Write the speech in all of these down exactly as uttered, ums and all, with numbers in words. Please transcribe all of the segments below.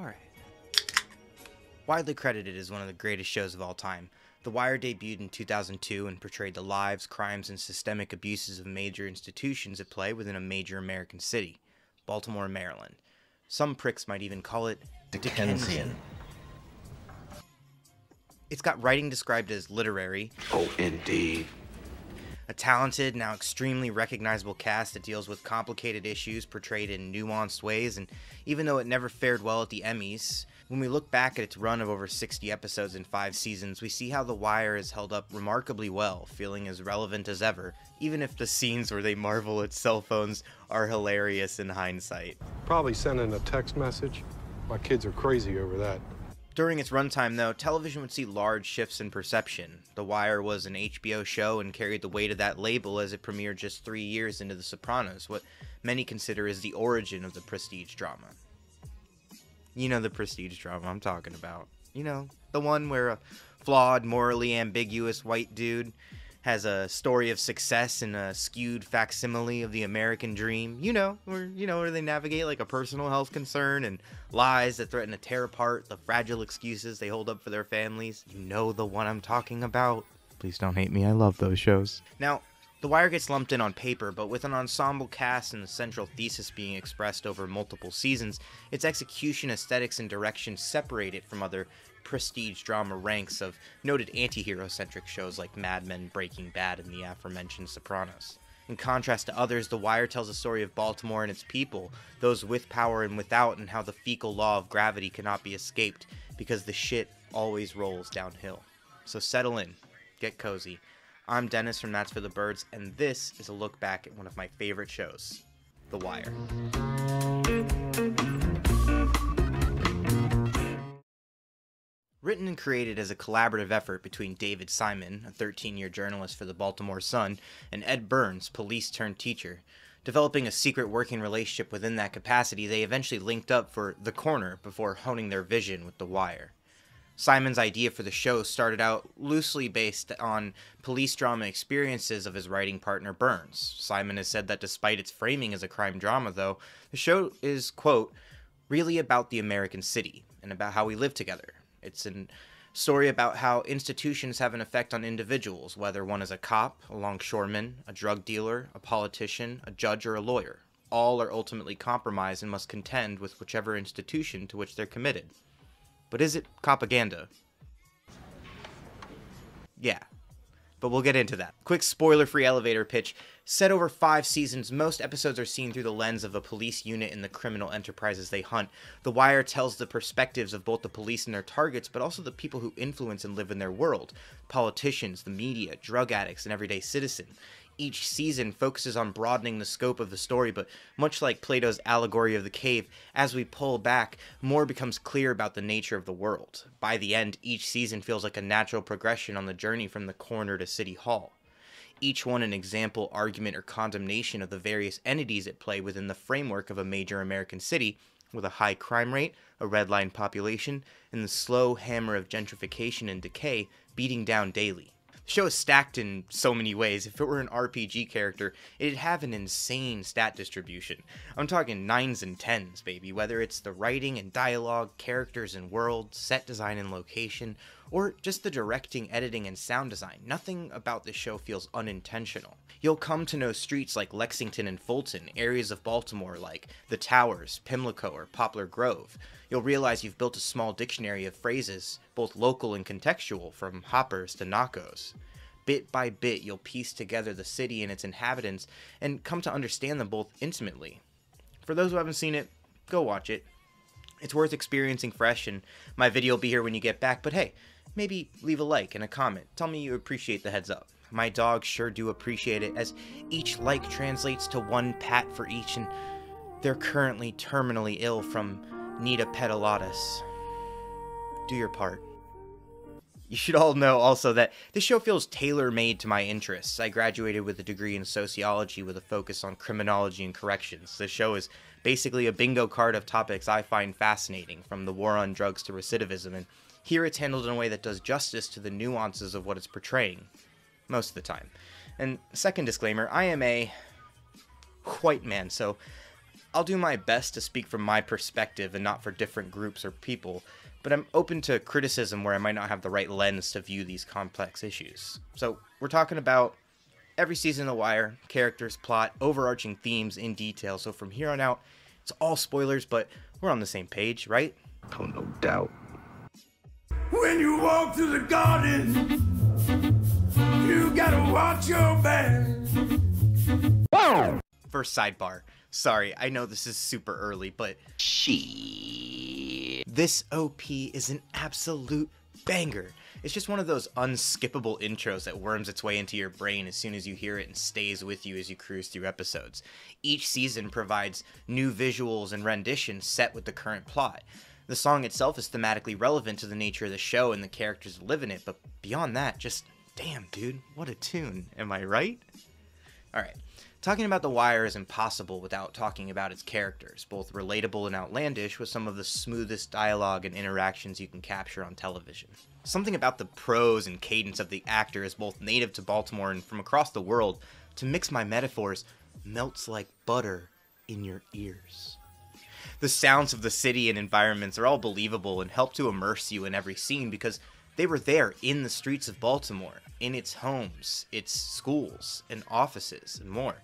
All right. Widely credited as one of the greatest shows of all time, The Wire debuted in two thousand two and portrayed the lives, crimes, and systemic abuses of major institutions at play within a major American city, Baltimore, Maryland. Some pricks might even call it Dickensian. Dickensian. It's got writing described as literary. Oh, indeed. A talented, now extremely recognizable cast that deals with complicated issues portrayed in nuanced ways, and even though it never fared well at the Emmys, when we look back at its run of over sixty episodes and five seasons, we see how The Wire has held up remarkably well, feeling as relevant as ever, even if the scenes where they marvel at cell phones are hilarious in hindsight. Probably sending a text message. My kids are crazy over that. During its runtime, though, television would see large shifts in perception. The Wire was an H B O show and carried the weight of that label as it premiered just three years into The Sopranos, what many consider is the origin of the prestige drama. You know the prestige drama I'm talking about. You know, the one where a flawed, morally ambiguous white dude has a story of success and a skewed facsimile of the American dream. You know, where, you know, where they navigate like a personal health concern and lies that threaten to tear apart the fragile excuses they hold up for their families. You know the one I'm talking about. Please don't hate me, I love those shows. Now, The Wire gets lumped in on paper, but with an ensemble cast and the central thesis being expressed over multiple seasons, its execution, aesthetics, and direction separate it from other prestige drama ranks of noted anti-hero-centric shows like Mad Men, Breaking Bad, and the aforementioned Sopranos. In contrast to others, The Wire tells the story of Baltimore and its people, those with power and without, and how the fecal law of gravity cannot be escaped because the shit always rolls downhill. So settle in, get cozy. I'm Dennis from That's for the Birds, and this is a look back at one of my favorite shows, The Wire. Written and created as a collaborative effort between David Simon, a thirteen-year journalist for the Baltimore Sun, and Ed Burns, police-turned-teacher. Developing a secret working relationship within that capacity, they eventually linked up for The Corner before honing their vision with The Wire. Simon's idea for the show started out loosely based on police drama experiences of his writing partner Burns. Simon has said that despite its framing as a crime drama, though, the show is, quote, really about the American city and about how we live together. It's a story about how institutions have an effect on individuals, whether one is a cop, a longshoreman, a drug dealer, a politician, a judge, or a lawyer. All are ultimately compromised and must contend with whichever institution to which they're committed. But is it propaganda? Yeah. But we'll get into that. Quick spoiler-free elevator pitch. Set over five seasons, most episodes are seen through the lens of a police unit and the criminal enterprises they hunt. The Wire tells the perspectives of both the police and their targets, but also the people who influence and live in their world. Politicians, the media, drug addicts, and everyday citizens. Each season focuses on broadening the scope of the story, but much like Plato's allegory of the cave, as we pull back, more becomes clear about the nature of the world. By the end, each season feels like a natural progression on the journey from the corner to City Hall. Each one an example, argument, or condemnation of the various entities at play within the framework of a major American city, with a high crime rate, a redline population, and the slow hammer of gentrification and decay beating down daily. The show is stacked in so many ways. If it were an R P G character, it'd have an insane stat distribution. I'm talking nines and tens, baby, whether it's the writing and dialogue, characters and world, set design and location, or just the directing, editing, and sound design. Nothing about this show feels unintentional. You'll come to know streets like Lexington and Fulton, areas of Baltimore like The Towers, Pimlico, or Poplar Grove. You'll realize you've built a small dictionary of phrases, both local and contextual, from hoppers to knockos. Bit by bit, you'll piece together the city and its inhabitants, and come to understand them both intimately. For those who haven't seen it, go watch it. It's worth experiencing fresh, and my video will be here when you get back, but hey, maybe leave a like and a comment. Tell me you appreciate the heads up. My dogs sure do appreciate it, as each like translates to one pat for each, and they're currently terminally ill from Nita Pedalatus. Do your part. You should all know also that this show feels tailor-made to my interests. I graduated with a degree in sociology with a focus on criminology and corrections. This show is basically a bingo card of topics I find fascinating, from the war on drugs to recidivism, and here it's handled in a way that does justice to the nuances of what it's portraying, most of the time. And second disclaimer, I am a white man, so I'll do my best to speak from my perspective and not for different groups or people, but I'm open to criticism where I might not have the right lens to view these complex issues. So we're talking about every season of The Wire, characters, plot, overarching themes in detail. So from here on out, it's all spoilers, but we're on the same page, right? Oh, no doubt. When you walk through the garden, you gotta watch your back. Whoa! First sidebar. Sorry, I know this is super early, but she. This O P is an absolute banger. It's just one of those unskippable intros that worms its way into your brain as soon as you hear it and stays with you as you cruise through episodes. Each season provides new visuals and renditions set with the current plot. The song itself is thematically relevant to the nature of the show and the characters that live in it, but beyond that, just damn, dude, what a tune, am I right? Alright, talking about The Wire is impossible without talking about its characters, both relatable and outlandish, with some of the smoothest dialogue and interactions you can capture on television. Something about the prose and cadence of the actor is both native to Baltimore and from across the world, to mix my metaphors, melts like butter in your ears. The sounds of the city and environments are all believable and help to immerse you in every scene because they were there in the streets of Baltimore, in its homes, its schools, and offices, and more.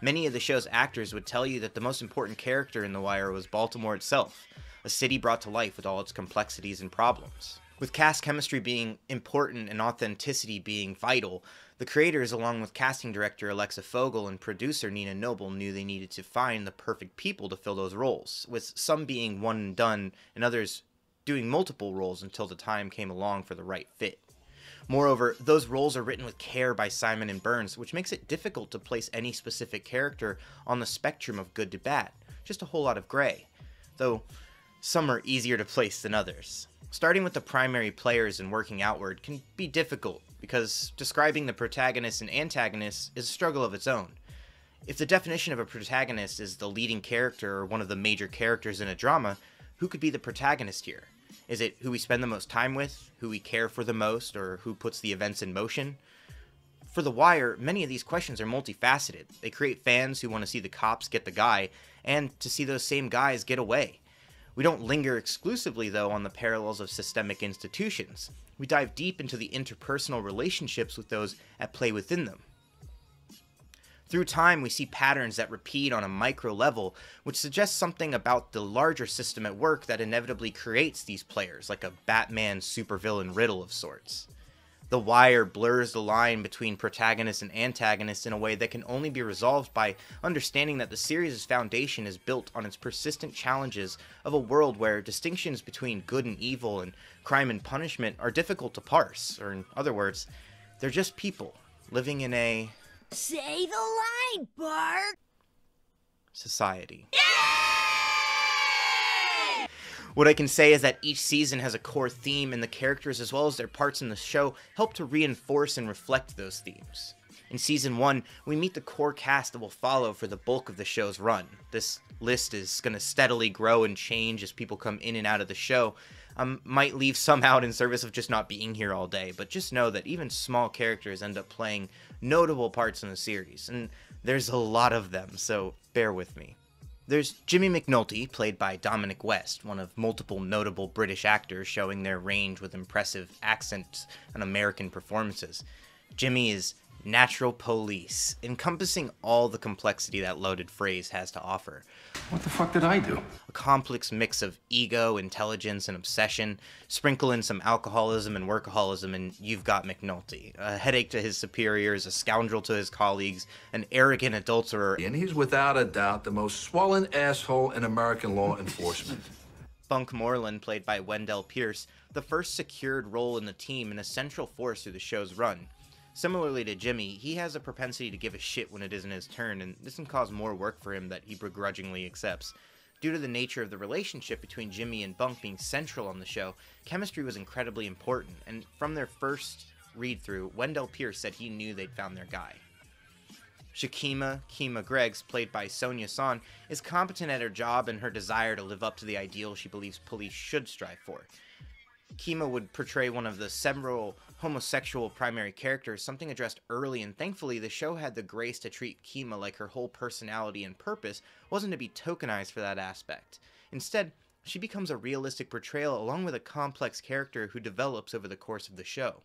Many of the show's actors would tell you that the most important character in The Wire was Baltimore itself, a city brought to life with all its complexities and problems. With cast chemistry being important and authenticity being vital, the creators, along with casting director Alexa Fogel and producer Nina Noble, knew they needed to find the perfect people to fill those roles, with some being one and done and others doing multiple roles until the time came along for the right fit. Moreover, those roles are written with care by Simon and Burns, which makes it difficult to place any specific character on the spectrum of good to bad, just a whole lot of gray, though some are easier to place than others. Starting with the primary players and working outward can be difficult, because describing the protagonists and antagonists is a struggle of its own. If the definition of a protagonist is the leading character or one of the major characters in a drama, who could be the protagonist here? Is it who we spend the most time with, who we care for the most, or who puts the events in motion? For The Wire, many of these questions are multifaceted. They create fans who want to see the cops get the guy, and to see those same guys get away. We don't linger exclusively, though, on the parallels of systemic institutions. We dive deep into the interpersonal relationships with those at play within them. Through time, we see patterns that repeat on a micro level, which suggests something about the larger system at work that inevitably creates these players, like a Batman supervillain riddle of sorts. The Wire blurs the line between protagonist and antagonist in a way that can only be resolved by understanding that the series' foundation is built on its persistent challenges of a world where distinctions between good and evil and crime and punishment are difficult to parse, or in other words, they're just people living in a... Say the line, Bart! Society. Yay! What I can say is that each season has a core theme, and the characters as well as their parts in the show help to reinforce and reflect those themes. In season one, we meet the core cast that will follow for the bulk of the show's run. This list is going to steadily grow and change as people come in and out of the show. I um, might leave some out in service of just not being here all day, but just know that even small characters end up playing notable parts in the series, and there's a lot of them, so bear with me. There's Jimmy McNulty, played by Dominic West, one of multiple notable British actors showing their range with impressive accents and American performances. Jimmy is natural police, encompassing all the complexity that loaded phrase has to offer. What the fuck did I do? A complex mix of ego, intelligence, and obsession. Sprinkle in some alcoholism and workaholism, and you've got McNulty. A headache to his superiors, a scoundrel to his colleagues, an arrogant adulterer. And he's without a doubt the most swollen asshole in American law enforcement. Bunk Moreland, played by Wendell Pierce, the first secured role in the team and a central force through the show's run. Similarly to Jimmy, he has a propensity to give a shit when it isn't his turn, and this can cause more work for him that he begrudgingly accepts. Due to the nature of the relationship between Jimmy and Bunk being central on the show, chemistry was incredibly important, and from their first read-through, Wendell Pierce said he knew they'd found their guy. Shakima Kima Greggs, played by Sonja Sohn, is competent at her job and her desire to live up to the ideal she believes police should strive for. Kima would portray one of the several homosexual primary characters, something addressed early, and thankfully the show had the grace to treat Kima like her whole personality and purpose wasn't to be tokenized for that aspect. Instead, she becomes a realistic portrayal along with a complex character who develops over the course of the show.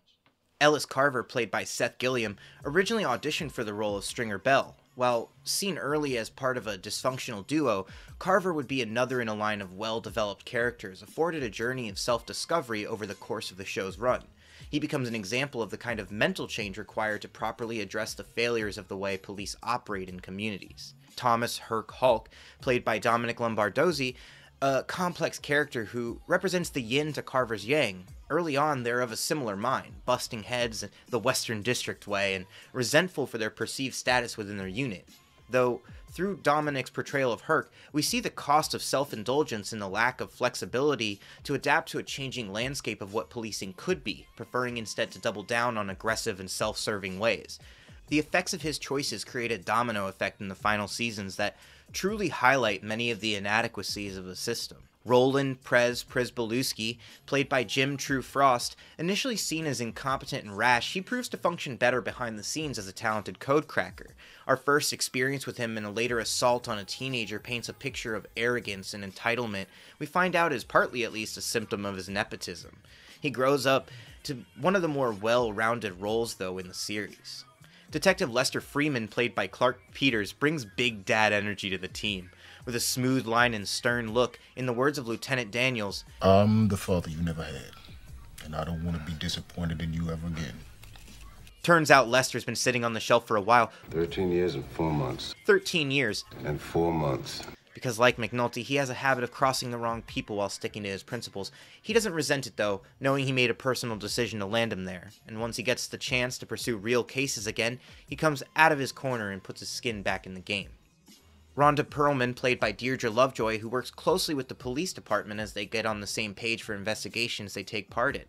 Ellis Carver, played by Seth Gilliam, originally auditioned for the role of Stringer Bell. While seen early as part of a dysfunctional duo, Carver would be another in a line of well-developed characters, afforded a journey of self-discovery over the course of the show's run. He becomes an example of the kind of mental change required to properly address the failures of the way police operate in communities. Thomas Herc Hulk, played by Dominic Lombardozzi, a complex character who represents the yin to Carver's yang. Early on, they're of a similar mind, busting heads the Western District way and resentful for their perceived status within their unit. Though, through Dominic's portrayal of Herc, we see the cost of self-indulgence and the lack of flexibility to adapt to a changing landscape of what policing could be, preferring instead to double down on aggressive and self-serving ways. The effects of his choices create a domino effect in the final seasons that truly highlight many of the inadequacies of the system. Roland Prez Przybylewski, played by Jim True Frost, initially seen as incompetent and rash, he proves to function better behind the scenes as a talented code cracker. Our first experience with him in a later assault on a teenager paints a picture of arrogance and entitlement we find out is partly at least a symptom of his nepotism. He grows up to one of the more well-rounded roles though in the series. Detective Lester Freeman, played by Clarke Peters, brings big dad energy to the team. With a smooth line and stern look, in the words of Lieutenant Daniels, "I'm the father you never had, and I don't want to be disappointed in you ever again." Turns out Lester's been sitting on the shelf for a while. thirteen years and four months. thirteen years. And four months. Because like McNulty, he has a habit of crossing the wrong people while sticking to his principles. He doesn't resent it though, knowing he made a personal decision to land him there. And once he gets the chance to pursue real cases again, he comes out of his corner and puts his skin back in the game. Rhonda Perlman, played by Deirdre Lovejoy, who works closely with the police department as they get on the same page for investigations they take part in.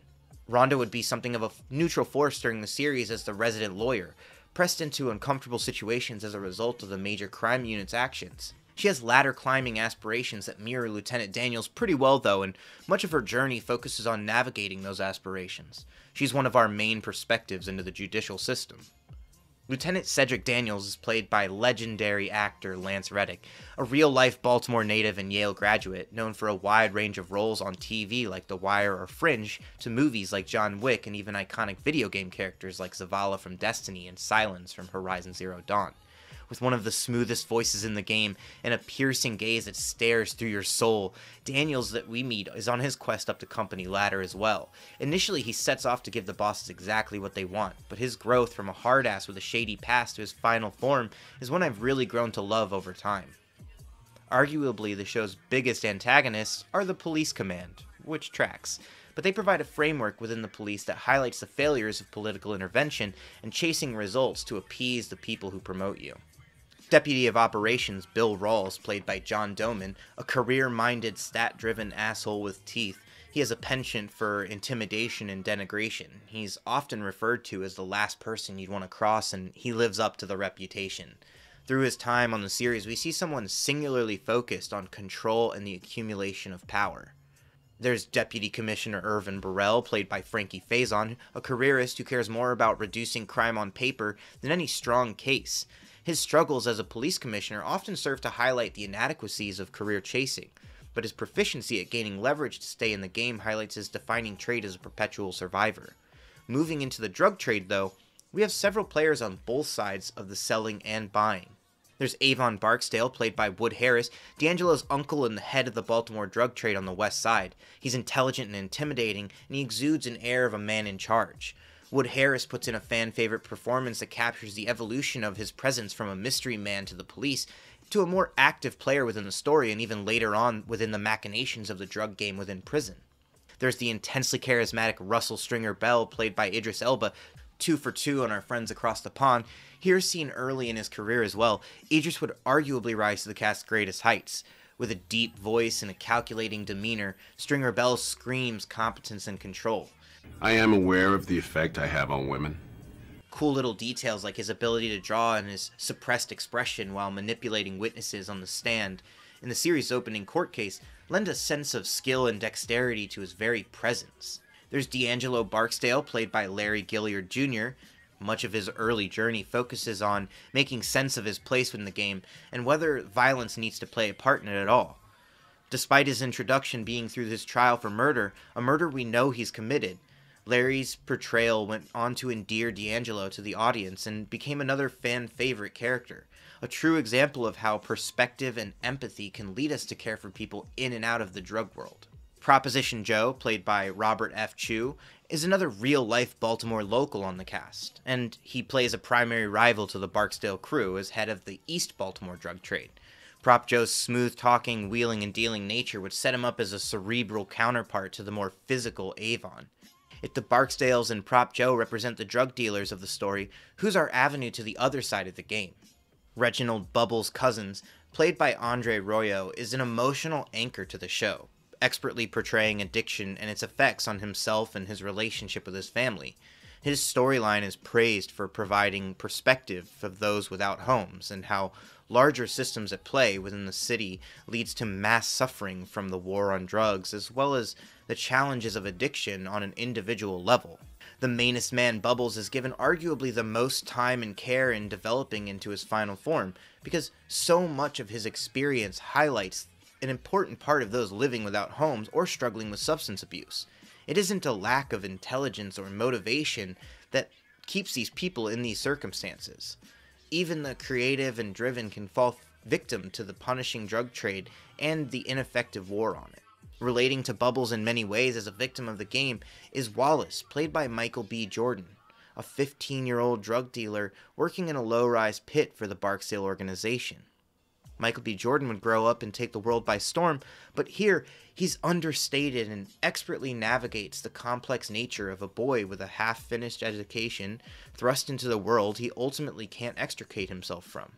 Rhonda would be something of a neutral force during the series as the resident lawyer, pressed into uncomfortable situations as a result of the major crime unit's actions. She has ladder climbing aspirations that mirror Lieutenant Daniels pretty well though, and much of her journey focuses on navigating those aspirations. She's one of our main perspectives into the judicial system. Lieutenant Cedric Daniels is played by legendary actor Lance Reddick, a real-life Baltimore native and Yale graduate, known for a wide range of roles on T V like The Wire or Fringe, to movies like John Wick and even iconic video game characters like Zavala from Destiny and Silence from Horizon Zero Dawn. With one of the smoothest voices in the game and a piercing gaze that stares through your soul, Daniels that we meet is on his quest up the company ladder as well. Initially, he sets off to give the bosses exactly what they want, but his growth from a hard-ass with a shady past to his final form is one I've really grown to love over time. Arguably, the show's biggest antagonists are the police command, which tracks, but they provide a framework within the police that highlights the failures of political intervention and chasing results to appease the people who promote you. Deputy of Operations Bill Rawls, played by John Doman, a career-minded, stat-driven asshole with teeth. He has a penchant for intimidation and denigration. He's often referred to as the last person you'd want to cross, and he lives up to the reputation. Through his time on the series, we see someone singularly focused on control and the accumulation of power. There's Deputy Commissioner Irvin Burrell, played by Frankie Faison, a careerist who cares more about reducing crime on paper than any strong case. His struggles as a police commissioner often serve to highlight the inadequacies of career chasing, but his proficiency at gaining leverage to stay in the game highlights his defining trait as a perpetual survivor. Moving into the drug trade, though, we have several players on both sides of the selling and buying. There's Avon Barksdale, played by Wood Harris, D'Angelo's uncle and the head of the Baltimore drug trade on the West Side. He's intelligent and intimidating, and he exudes an air of a man in charge. Wood Harris puts in a fan-favorite performance that captures the evolution of his presence from a mystery man to the police to a more active player within the story and even later on within the machinations of the drug game within prison. There's the intensely charismatic Russell Stringer Bell, played by Idris Elba, two for two on our friends across the pond. Here seen early in his career as well, Idris would arguably rise to the cast's greatest heights. With a deep voice and a calculating demeanor, Stringer Bell screams competence and control. I am aware of the effect I have on women. Cool little details like his ability to draw and his suppressed expression while manipulating witnesses on the stand in the series' opening court case lend a sense of skill and dexterity to his very presence. There's D'Angelo Barksdale, played by Larry Gilliard Junior Much of his early journey focuses on making sense of his place in the game and whether violence needs to play a part in it at all. Despite his introduction being through his trial for murder, a murder we know he's committed, Larry's portrayal went on to endear D'Angelo to the audience and became another fan favorite character, a true example of how perspective and empathy can lead us to care for people in and out of the drug world. Proposition Joe, played by Robert F. Chew, is another real-life Baltimore local on the cast, and he plays a primary rival to the Barksdale crew as head of the East Baltimore drug trade. Prop Joe's smooth-talking, wheeling and dealing nature would set him up as a cerebral counterpart to the more physical Avon. If the Barksdales and Prop Joe represent the drug dealers of the story, who's our avenue to the other side of the game? Reginald Bubbles Cousins, played by Andre Royo, is an emotional anchor to the show, expertly portraying addiction and its effects on himself and his relationship with his family. His storyline is praised for providing perspective of those without homes and how larger systems at play within the city leads to mass suffering from the war on drugs, as well as the challenges of addiction on an individual level. The mainest man, Bubbles, is given arguably the most time and care in developing into his final form, because so much of his experience highlights an important part of those living without homes or struggling with substance abuse. It isn't a lack of intelligence or motivation that keeps these people in these circumstances. Even the creative and driven can fall victim to the punishing drug trade and the ineffective war on it. Relating to Bubbles in many ways as a victim of the game is Wallace, played by Michael B. Jordan, a fifteen-year-old drug dealer working in a low-rise pit for the Barksdale organization. Michael B. Jordan would grow up and take the world by storm, but here he's understated and expertly navigates the complex nature of a boy with a half-finished education thrust into the world he ultimately can't extricate himself from.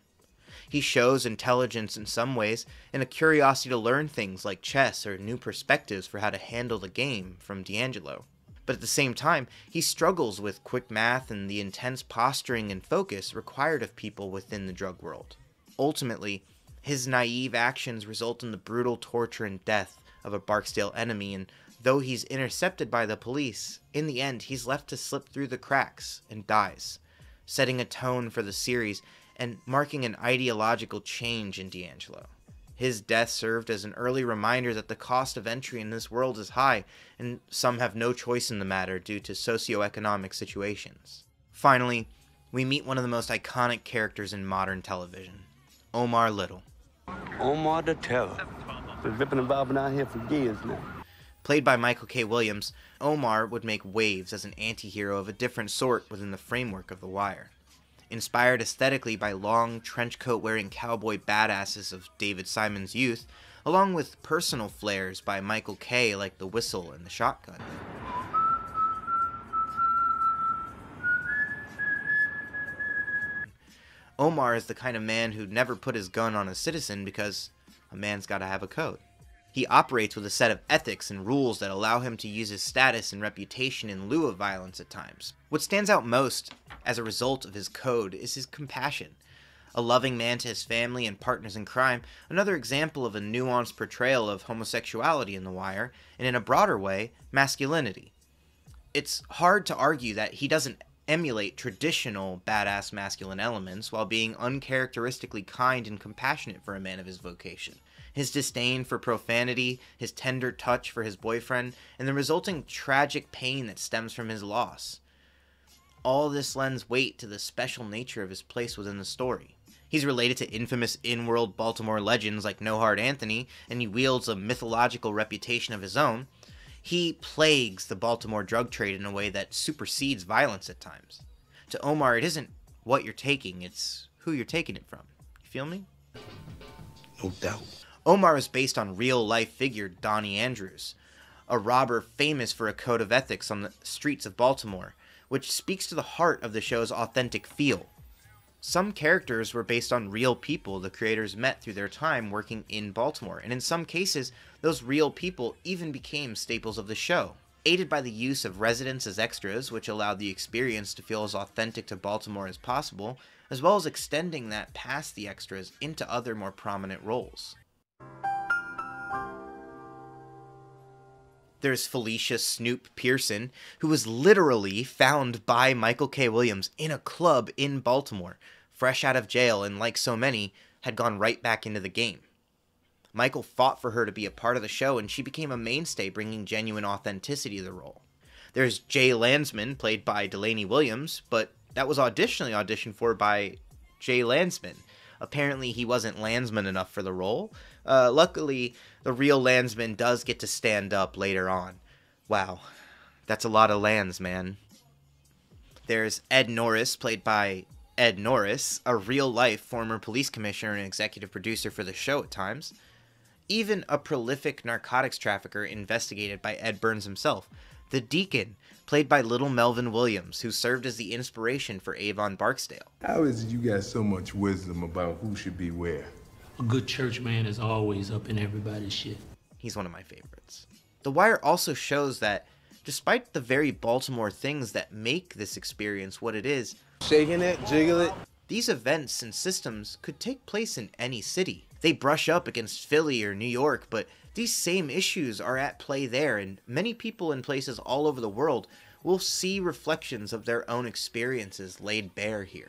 He shows intelligence in some ways and a curiosity to learn things like chess or new perspectives for how to handle the game from D'Angelo. But at the same time, he struggles with quick math and the intense posturing and focus required of people within the drug world. Ultimately, his naive actions result in the brutal torture and death of a Barksdale enemy, and though he's intercepted by the police, in the end he's left to slip through the cracks and dies, setting a tone for the series and marking an ideological change in D'Angelo. His death served as an early reminder that the cost of entry in this world is high, and some have no choice in the matter due to socioeconomic situations. Finally, we meet one of the most iconic characters in modern television, Omar Little. Omar the Terror. Been ripping and bobbing out here for years now. Played by Michael K. Williams, Omar would make waves as an anti-hero of a different sort within the framework of The Wire. Inspired aesthetically by long, trenchcoat-wearing cowboy badasses of David Simon's youth, along with personal flares by Michael K. like the whistle and the shotgun. Omar is the kind of man who'd never put his gun on a citizen because a man's gotta have a code. He operates with a set of ethics and rules that allow him to use his status and reputation in lieu of violence at times. What stands out most as a result of his code is his compassion. A loving man to his family and partners in crime, another example of a nuanced portrayal of homosexuality in The Wire, and in a broader way, masculinity. It's hard to argue that he doesn't emulate traditional badass masculine elements while being uncharacteristically kind and compassionate for a man of his vocation. His disdain for profanity, his tender touch for his boyfriend, and the resulting tragic pain that stems from his loss. All this lends weight to the special nature of his place within the story. He's related to infamous in-world Baltimore legends like No Hard Anthony, and he wields a mythological reputation of his own. He plagues the Baltimore drug trade in a way that supersedes violence at times. To Omar, it isn't what you're taking, it's who you're taking it from. You feel me? No doubt. Omar is based on real-life figure Donnie Andrews, a robber famous for a code of ethics on the streets of Baltimore, which speaks to the heart of the show's authentic feel. Some characters were based on real people the creators met through their time working in Baltimore, and in some cases, those real people even became staples of the show, aided by the use of residents as extras, which allowed the experience to feel as authentic to Baltimore as possible, as well as extending that past the extras into other more prominent roles. There's Felicia Snoop Pearson, who was literally found by Michael K. Williams in a club in Baltimore, fresh out of jail, and like so many, had gone right back into the game. Michael fought for her to be a part of the show, and she became a mainstay, bringing genuine authenticity to the role. There's Jay Landsman, played by Delaney Williams, but that was auditionally auditioned for by Jay Landsman. Apparently, he wasn't Landsman enough for the role. Uh, luckily, the real Landsman does get to stand up later on. Wow, that's a lot of lands, man. There's Ed Norris, played by Ed Norris, a real-life former police commissioner and executive producer for the show at times. Even a prolific narcotics trafficker investigated by Ed Burns himself. The Deacon, played by Little Melvin Williams, who served as the inspiration for Avon Barksdale. How is it you got so much wisdom about who should be where? A good church man is always up in everybody's shit. He's one of my favorites. The Wire also shows that, despite the very Baltimore things that make this experience what it is, shaking it, jiggle it, these events and systems could take place in any city. They brush up against Philly or New York, but these same issues are at play there, and many people in places all over the world will see reflections of their own experiences laid bare here.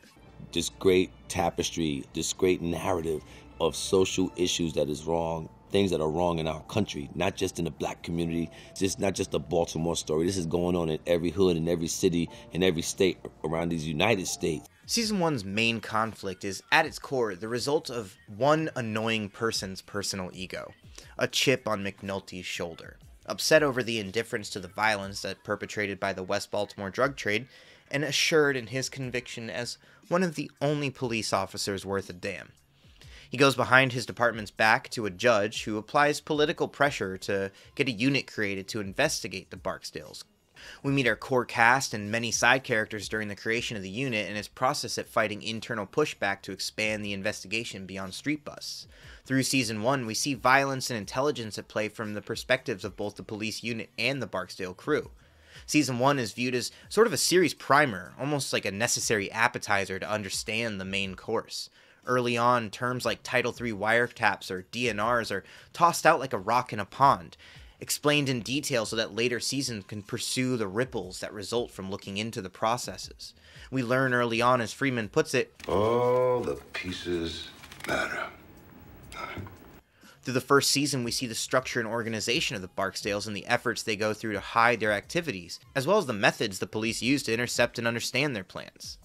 This great tapestry, this great narrative of social issues that is wrong, things that are wrong in our country, not just in the black community, just not just a Baltimore story. This is going on in every hood, in every city, in every state around these United States. Season one's main conflict is, at its core, the result of one annoying person's personal ego, a chip on McNulty's shoulder, upset over the indifference to the violence that perpetrated by the West Baltimore drug trade, and assured in his conviction as one of the only police officers worth a damn. He goes behind his department's back to a judge who applies political pressure to get a unit created to investigate the Barksdales. We meet our core cast and many side characters during the creation of the unit and its process at fighting internal pushback to expand the investigation beyond street bus. Through Season one, we see violence and intelligence at play from the perspectives of both the police unit and the Barksdale crew. Season one is viewed as sort of a series primer, almost like a necessary appetizer to understand the main course. Early on, terms like Title three wiretaps or D N Rs are tossed out like a rock in a pond, explained in detail so that later seasons can pursue the ripples that result from looking into the processes. We learn early on, as Freeman puts it, all the pieces matter. Through the first season, we see the structure and organization of the Barksdales and the efforts they go through to hide their activities, as well as the methods the police use to intercept and understand their plans.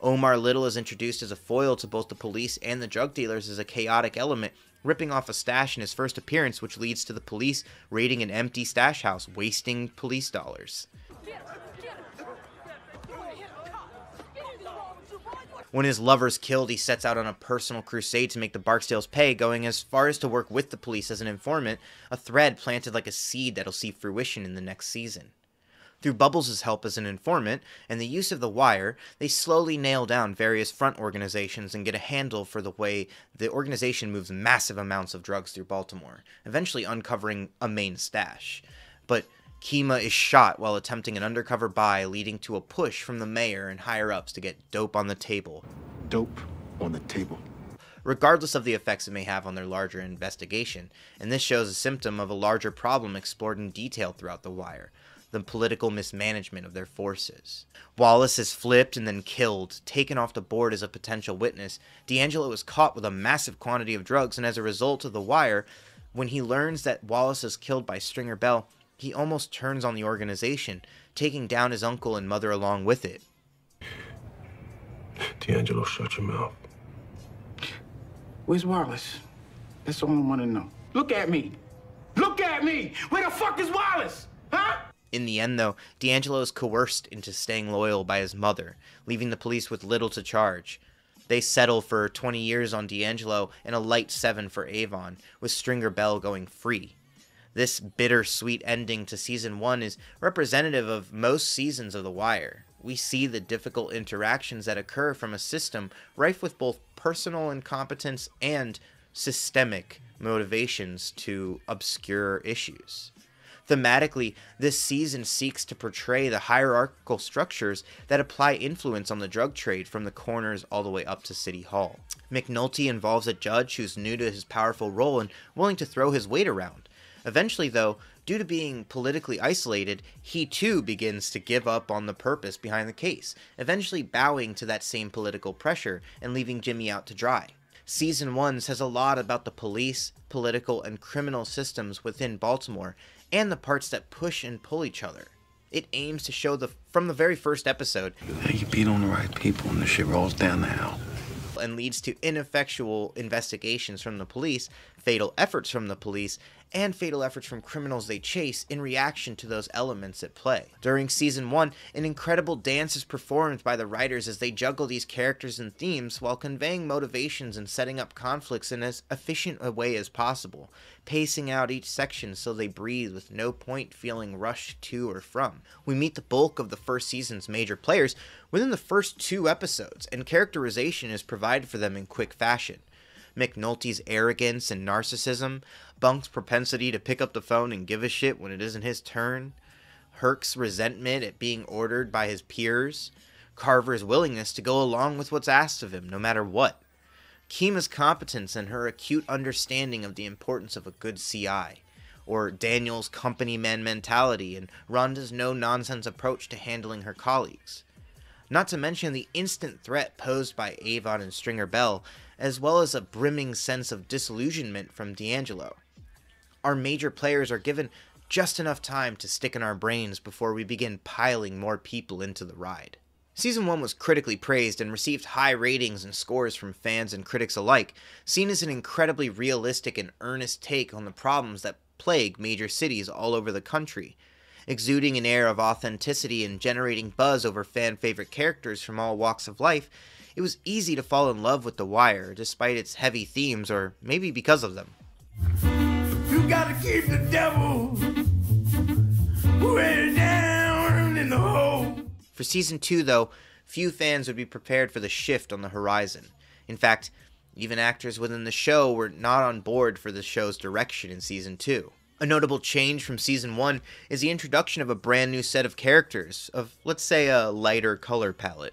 Omar Little is introduced as a foil to both the police and the drug dealers as a chaotic element, ripping off a stash in his first appearance, which leads to the police raiding an empty stash house, wasting police dollars. When his lover's killed, he sets out on a personal crusade to make the Barksdales pay, going as far as to work with the police as an informant, a thread planted like a seed that'll see fruition in the next season. Through Bubbles' help as an informant and the use of the Wire, they slowly nail down various front organizations and get a handle for the way the organization moves massive amounts of drugs through Baltimore, eventually uncovering a main stash. But Kima is shot while attempting an undercover buy, leading to a push from the mayor and higher-ups to get dope on the table. Dope on the table. Regardless of the effects it may have on their larger investigation, and this shows a symptom of a larger problem explored in detail throughout The Wire. The political mismanagement of their forces. Wallace is flipped and then killed, taken off the board as a potential witness. D'Angelo is caught with a massive quantity of drugs, and as a result of The Wire, when he learns that Wallace is killed by Stringer Bell, he almost turns on the organization, taking down his uncle and mother along with it. D'Angelo, shut your mouth. Where's Wallace? That's all I want to know. Look at me! Look at me! Where the fuck is Wallace? Huh? In the end, though, D'Angelo is coerced into staying loyal by his mother, leaving the police with little to charge. They settle for twenty years on D'Angelo and a light seven for Avon, with Stringer Bell going free. This bittersweet ending to Season one is representative of most seasons of The Wire. We see the difficult interactions that occur from a system rife with both personal incompetence and systemic motivations to obscure issues. Thematically, this season seeks to portray the hierarchical structures that apply influence on the drug trade from the corners all the way up to City Hall. McNulty involves a judge who's new to his powerful role and willing to throw his weight around. Eventually, though, due to being politically isolated, he too begins to give up on the purpose behind the case, eventually bowing to that same political pressure and leaving Jimmy out to dry. Season one says a lot about the police, political, and criminal systems within Baltimore, and the parts that push and pull each other. It aims to show the from the very first episode, you beat on the right people and the shit rolls down the hill, and leads to ineffectual investigations from the police, fatal efforts from the police, and fatal efforts from criminals they chase in reaction to those elements at play. During Season one, an incredible dance is performed by the writers as they juggle these characters and themes while conveying motivations and setting up conflicts in as efficient a way as possible, pacing out each section so they breathe with no point feeling rushed to or from. We meet the bulk of the first season's major players within the first two episodes, and characterization is provided for them in quick fashion. McNulty's arrogance and narcissism, Bunk's propensity to pick up the phone and give a shit when it isn't his turn, Herc's resentment at being ordered by his peers, Carver's willingness to go along with what's asked of him no matter what, Kima's competence and her acute understanding of the importance of a good C I, or Daniel's company man mentality and Rhonda's no-nonsense approach to handling her colleagues. Not to mention the instant threat posed by Avon and Stringer Bell, as well as a brimming sense of disillusionment from D'Angelo. Our major players are given just enough time to stick in our brains before we begin piling more people into the ride. Season one was critically praised and received high ratings and scores from fans and critics alike, seen as an incredibly realistic and earnest take on the problems that plague major cities all over the country, exuding an air of authenticity and generating buzz over fan-favorite characters from all walks of life. It was easy to fall in love with The Wire, despite its heavy themes, or maybe because of them. You gotta keep the devil way down in the hole. For Season two, though, few fans would be prepared for the shift on the horizon. In fact, even actors within the show were not on board for the show's direction in Season two. A notable change from Season one is the introduction of a brand new set of characters, of, let's say, a lighter color palette.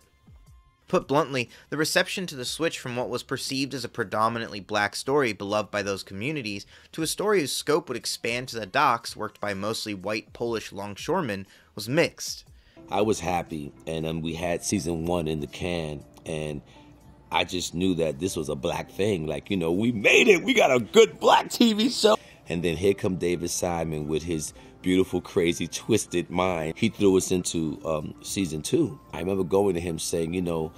Put bluntly, the reception to the switch from what was perceived as a predominantly black story beloved by those communities to a story whose scope would expand to the docks worked by mostly white Polish longshoremen was mixed. I was happy, and um, we had season one in the can, and I just knew that this was a black thing. Like, you know, we made it! We got a good black T V show! And then here come David Simon with his beautiful, crazy, twisted mind. He threw us into um, season two. I remember going to him saying, you know,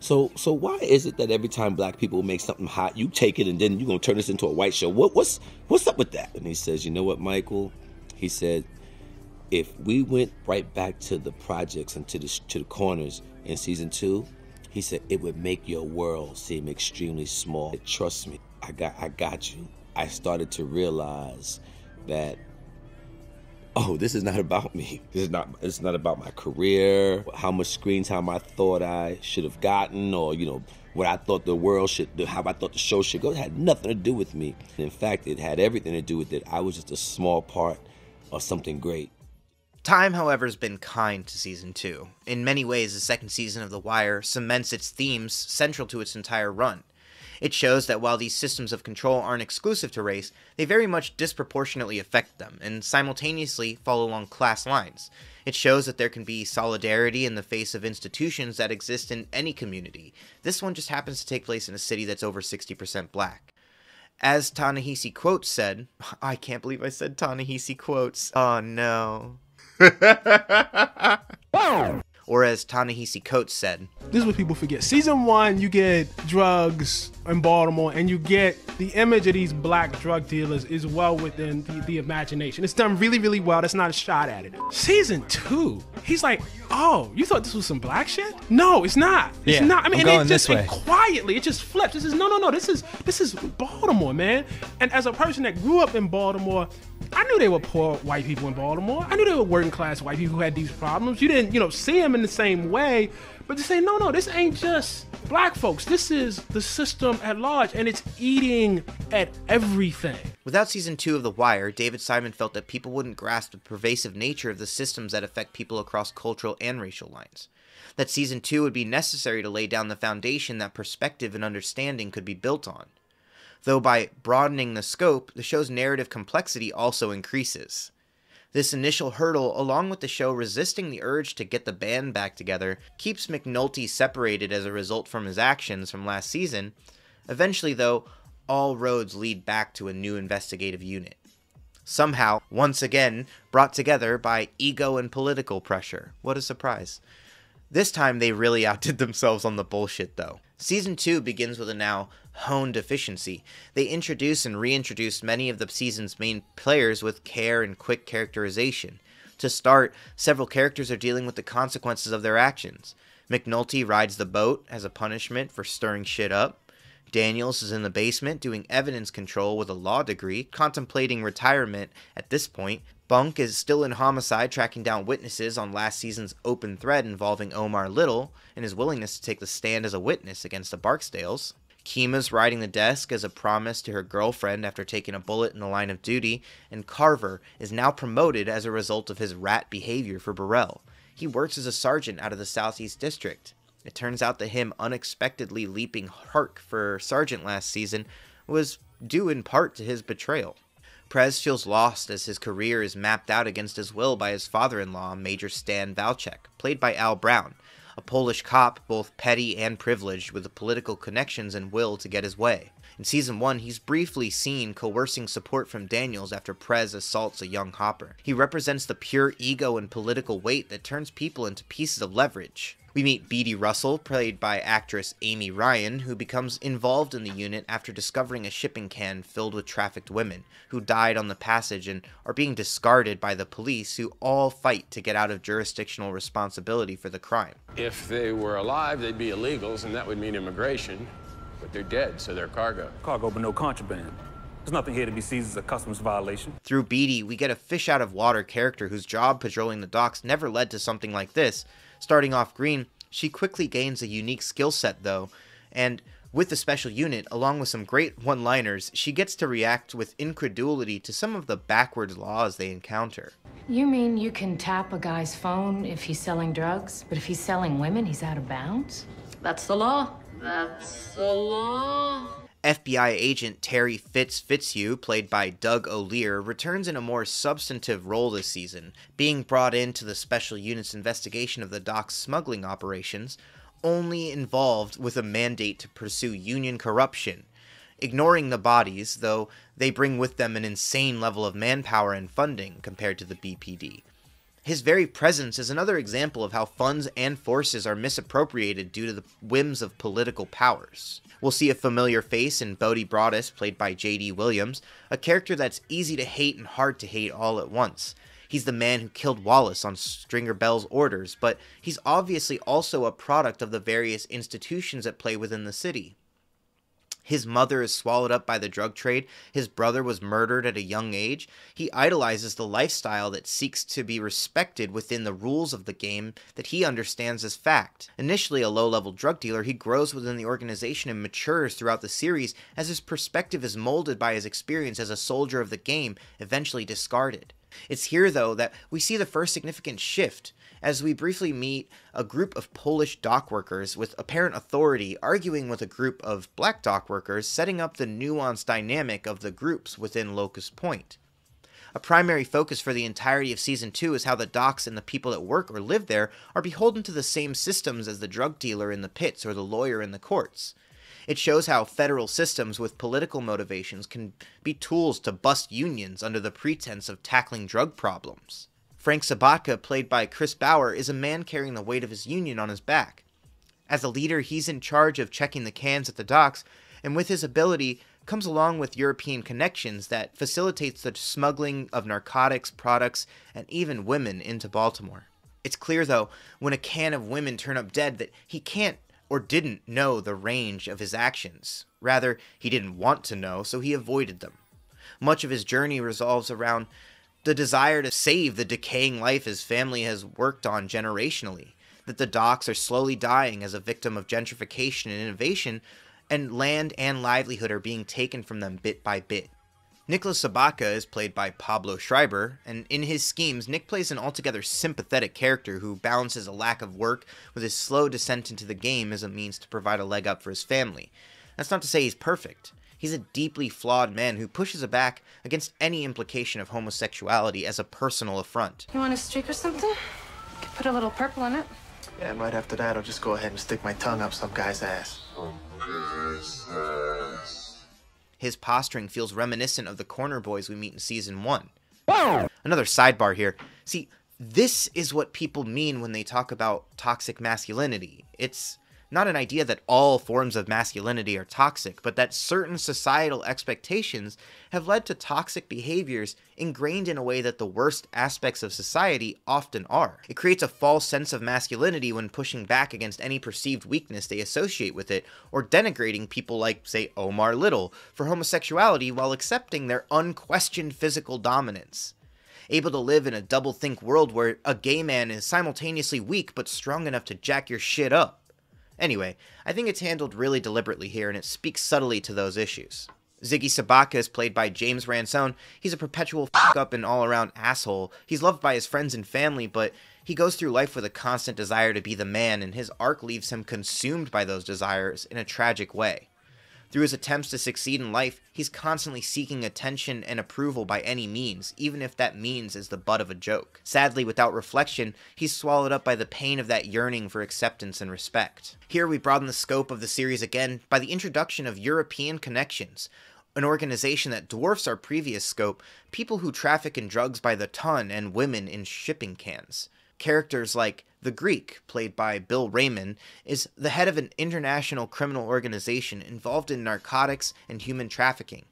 so so why is it that every time black people make something hot, you take it and then you're going to turn this into a white show? What, what's, what's up with that? And he says, you know what, Michael? He said, if we went right back to the projects and to the, to the corners in season two, he said, it would make your world seem extremely small. Trust me, I got, I got you. I started to realize that, oh, this is not about me. This is not, it's not about my career, how much screen time I thought I should have gotten, or, you know, what I thought the world should do, how I thought the show should go. It had nothing to do with me. In fact, it had everything to do with it. I was just a small part of something great. Time, however, has been kind to Season two. In many ways, the second season of The Wire cements its themes central to its entire run. It shows that while these systems of control aren't exclusive to race, they very much disproportionately affect them, and simultaneously fall along class lines. It shows that there can be solidarity in the face of institutions that exist in any community. This one just happens to take place in a city that's over sixty percent black. As Ta-Nehisi Coates said, I can't believe I said Ta-Nehisi Coates, oh no. Or as Ta-Nehisi Coates said, this is what people forget. Season one, you get drugs in Baltimore, and you get the image of these black drug dealers is well within the, the imagination. It's done really, really well. That's not a shot at it. Season two, he's like, oh, you thought this was some black shit? No, it's not. It's yeah, not. I mean, and it just and quietly, it just flips. This is, no, no, no, this is, this is Baltimore, man. And as a person that grew up in Baltimore, I knew they were poor white people in Baltimore. I knew they were working class white people who had these problems. You didn't, you know, see them in the same way, but to say, no, no, this ain't just black folks. This is the system at large, and it's eating at everything. Without season two of The Wire, David Simon felt that people wouldn't grasp the pervasive nature of the systems that affect people across cultural and racial lines. That season two would be necessary to lay down the foundation that perspective and understanding could be built on. though by broadening the scope, the show's narrative complexity also increases. This initial hurdle, along with the show resisting the urge to get the band back together, keeps McNulty separated as a result from his actions from last season. Eventually, though, all roads lead back to a new investigative unit. Somehow, once again, brought together by ego and political pressure. What a surprise. This time, they really outdid themselves on the bullshit, though. Season two begins with a now honed efficiency. They introduce and reintroduce many of the season's main players with care and quick characterization. To start, several characters are dealing with the consequences of their actions. McNulty rides the boat as a punishment for stirring shit up. Daniels is in the basement doing evidence control with a law degree, contemplating retirement at this point. Bunk is still in homicide, tracking down witnesses on last season's open thread involving Omar Little and his willingness to take the stand as a witness against the Barksdales. Kima's riding the desk as a promise to her girlfriend after taking a bullet in the line of duty, and Carver is now promoted as a result of his rat behavior for Burrell. He works as a sergeant out of the Southeast District. It turns out that him unexpectedly leaping Hark for sergeant last season was due in part to his betrayal. Prez feels lost as his career is mapped out against his will by his father-in-law, Major Stan Valchek, played by Al Brown, a Polish cop both petty and privileged with the political connections and will to get his way. In Season one, he's briefly seen coercing support from Daniels after Prez assaults a young hopper. He represents the pure ego and political weight that turns people into pieces of leverage. We meet Beadie Russell, played by actress Amy Ryan, who becomes involved in the unit after discovering a shipping can filled with trafficked women who died on the passage and are being discarded by the police, who all fight to get out of jurisdictional responsibility for the crime. If they were alive, they'd be illegals, and that would mean immigration, but they're dead, so they're cargo. Cargo, but no contraband. There's nothing here to be seized as a customs violation. Through Beadie, we get a fish-out-of-water character whose job patrolling the docks never led to something like this. Starting off green, she quickly gains a unique skill set, though, and with the special unit, along with some great one-liners, she gets to react with incredulity to some of the backwards laws they encounter. You mean you can tap a guy's phone if he's selling drugs, but if he's selling women, he's out of bounds? That's the law. That's the law. F B I agent Terry Fitz Fitzhugh, played by Doug O'Lear, returns in a more substantive role this season, being brought into the special unit's investigation of the dock's smuggling operations, only involved with a mandate to pursue union corruption. Ignoring the bodies, though, they bring with them an insane level of manpower and funding compared to the B P D. His very presence is another example of how funds and forces are misappropriated due to the whims of political powers. We'll see a familiar face in Bodie Broaddus, played by J D Williams, a character that's easy to hate and hard to hate all at once. He's the man who killed Wallace on Stringer Bell's orders, but he's obviously also a product of the various institutions at play within the city. His mother is swallowed up by the drug trade, his brother was murdered at a young age. He idolizes the lifestyle that seeks to be respected within the rules of the game that he understands as fact. Initially a low-level drug dealer, he grows within the organization and matures throughout the series as his perspective is molded by his experience as a soldier of the game, eventually discarded. It's here, though, that we see the first significant shift, as we briefly meet a group of Polish dockworkers with apparent authority arguing with a group of black dockworkers, setting up the nuanced dynamic of the groups within Locust Point. A primary focus for the entirety of Season two is how the docks and the people that work or live there are beholden to the same systems as the drug dealer in the pits or the lawyer in the courts. It shows how federal systems with political motivations can be tools to bust unions under the pretense of tackling drug problems. Frank Sobotka, played by Chris Bauer, is a man carrying the weight of his union on his back. As a leader, he's in charge of checking the cans at the docks, and with his ability comes along with European connections that facilitates the smuggling of narcotics, products, and even women into Baltimore. It's clear, though, when a can of women turn up dead, that he can't or didn't know the range of his actions. Rather, he didn't want to know, so he avoided them. Much of his journey revolves around the desire to save the decaying life his family has worked on generationally, that the docks are slowly dying as a victim of gentrification and innovation, and land and livelihood are being taken from them bit by bit. Nicholas Sobotka is played by Pablo Schreiber, and in his schemes, Nick plays an altogether sympathetic character who balances a lack of work with his slow descent into the game as a means to provide a leg up for his family. That's not to say he's perfect. He's a deeply flawed man who pushes back against any implication of homosexuality as a personal affront. You want a streak or something? You could put a little purple on it. Yeah, and right after that, I'll just go ahead and stick my tongue up some guy's ass. Some guy's ass. His posturing feels reminiscent of the Corner boys we meet in season one. Whoa! Another sidebar here. See, this is what people mean when they talk about toxic masculinity. It's not an idea that all forms of masculinity are toxic, but that certain societal expectations have led to toxic behaviors ingrained in a way that the worst aspects of society often are. It creates a false sense of masculinity when pushing back against any perceived weakness they associate with it, or denigrating people like, say, Omar Little for homosexuality while accepting their unquestioned physical dominance. Able to live in a double-think world where a gay man is simultaneously weak but strong enough to jack your shit up. Anyway, I think it's handled really deliberately here, and it speaks subtly to those issues. Ziggy Sabaka is played by James Ransone. He's a perpetual f**k-up and all-around asshole. He's loved by his friends and family, but he goes through life with a constant desire to be the man, and his arc leaves him consumed by those desires in a tragic way. Through his attempts to succeed in life, he's constantly seeking attention and approval by any means, even if that means is the butt of a joke. Sadly, without reflection, he's swallowed up by the pain of that yearning for acceptance and respect. Here we broaden the scope of the series again by the introduction of European Connections, an organization that dwarfs our previous scope, people who traffic in drugs by the ton and women in shipping cans. Characters like The Greek, played by Bill Raymond, is the head of an international criminal organization involved in narcotics and human trafficking.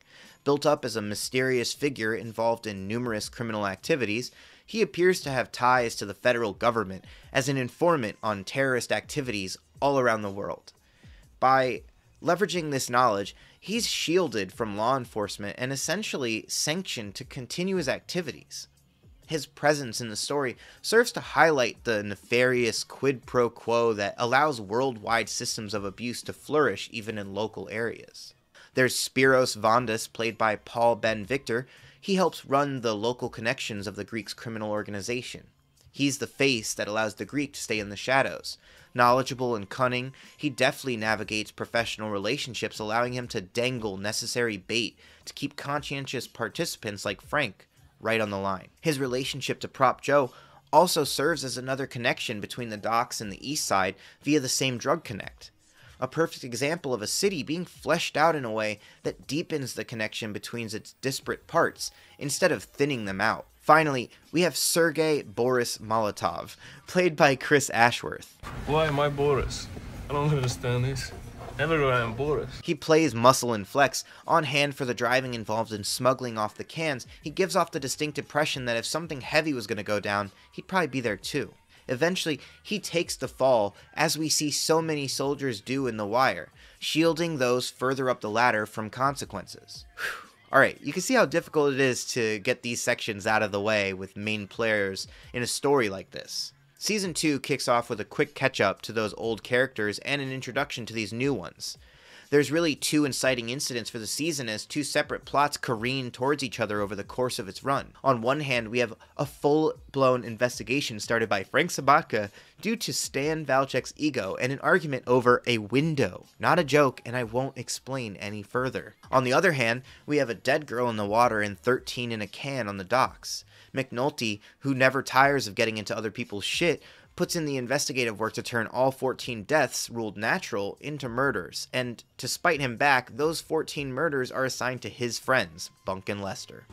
Built up as a mysterious figure involved in numerous criminal activities, he appears to have ties to the federal government as an informant on terrorist activities all around the world. By leveraging this knowledge, he's shielded from law enforcement and essentially sanctioned to continue his activities. His presence in the story serves to highlight the nefarious quid pro quo that allows worldwide systems of abuse to flourish even in local areas. There's Spiros Vondas, played by Paul Ben-Victor. He helps run the local connections of the Greek's criminal organization. He's the face that allows the Greek to stay in the shadows. Knowledgeable and cunning, he deftly navigates professional relationships, allowing him to dangle necessary bait to keep conscientious participants like Frank right on the line. His relationship to Prop Joe also serves as another connection between the docks and the east side via the same drug connect. A perfect example of a city being fleshed out in a way that deepens the connection between its disparate parts instead of thinning them out. Finally, we have Sergei Boris Molotov, played by Chris Ashworth. Why am I Boris? I don't understand this. Everywhere I'm Boris. He plays muscle and flex, on hand for the driving involved in smuggling off the cans. He gives off the distinct impression that if something heavy was going to go down, he'd probably be there too. Eventually, he takes the fall, as we see so many soldiers do in The Wire, shielding those further up the ladder from consequences. Whew. Alright, you can see how difficult it is to get these sections out of the way with main players in a story like this. Season two kicks off with a quick catch-up to those old characters and an introduction to these new ones. There's really two inciting incidents for the season as two separate plots careen towards each other over the course of its run. On one hand, we have a full-blown investigation started by Frank Sobotka due to Stan Valchek's ego and an argument over a window. Not a joke, and I won't explain any further. On the other hand, we have a dead girl in the water and thirteen in a can on the docks. McNulty, who never tires of getting into other people's shit, puts in the investigative work to turn all fourteen deaths ruled natural into murders, and to spite him back, those fourteen murders are assigned to his friends, Bunk and Lester.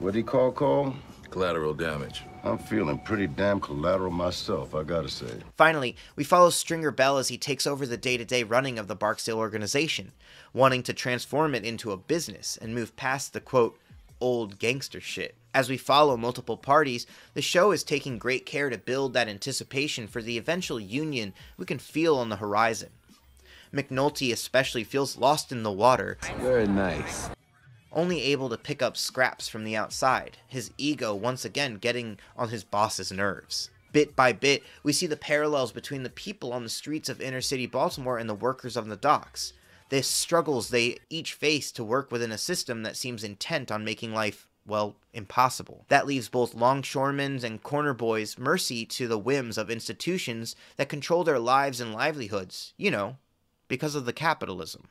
What do you call Cole? Collateral damage. I'm feeling pretty damn collateral myself, I gotta say. Finally, we follow Stringer Bell as he takes over the day-to-day running of the Barksdale organization, wanting to transform it into a business and move past the, quote, old gangster shit. As we follow multiple parties, the show is taking great care to build that anticipation for the eventual union we can feel on the horizon. McNulty especially feels lost in the water. Very nice. Only able to pick up scraps from the outside, his ego once again getting on his boss's nerves. Bit by bit, we see the parallels between the people on the streets of inner city Baltimore and the workers on the docks. The struggles they each face to work within a system that seems intent on making life, well, impossible. That leaves both longshoremen and corner boys mercy to the whims of institutions that control their lives and livelihoods, you know, because of the capitalism.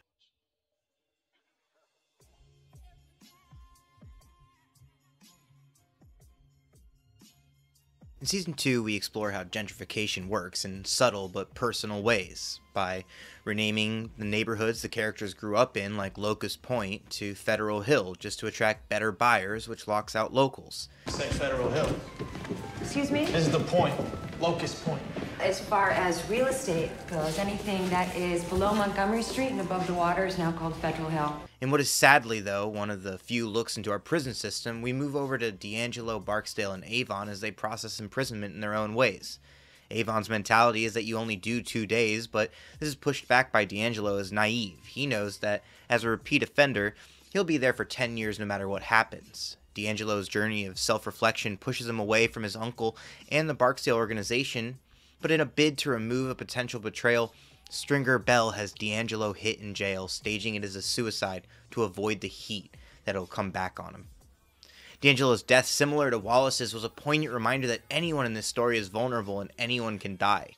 In season two, we explore how gentrification works in subtle but personal ways by renaming the neighborhoods the characters grew up in, like Locust Point, to Federal Hill, just to attract better buyers, which locks out locals. Say Federal Hill. Excuse me? This is the point. Locust Point. As far as real estate goes, anything that is below Montgomery Street and above the water is now called Federal Hill. In what is sadly, though, one of the few looks into our prison system, we move over to D'Angelo, Barksdale, and Avon as they process imprisonment in their own ways. Avon's mentality is that you only do two days, but this is pushed back by D'Angelo as naive. He knows that, as a repeat offender, he'll be there for ten years no matter what happens. D'Angelo's journey of self-reflection pushes him away from his uncle and the Barksdale organization, but in a bid to remove a potential betrayal, Stringer Bell has D'Angelo hit in jail, staging it as a suicide to avoid the heat that'll come back on him. D'Angelo's death, similar to Wallace's, was a poignant reminder that anyone in this story is vulnerable and anyone can die.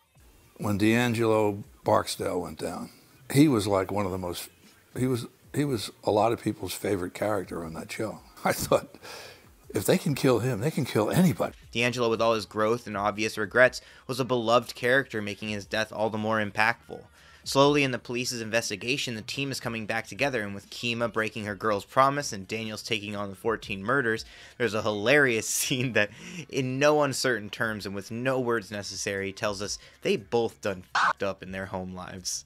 When D'Angelo Barksdale went down, he was like one of the most, he was, he was a lot of people's favorite character on that show. I thought, if they can kill him, they can kill anybody. D'Angelo, with all his growth and obvious regrets, was a beloved character, making his death all the more impactful. Slowly in the police's investigation, the team is coming back together, and with Kima breaking her girl's promise and Daniels taking on the fourteen murders, there's a hilarious scene that, in no uncertain terms and with no words necessary, tells us they both done f***ed up in their home lives.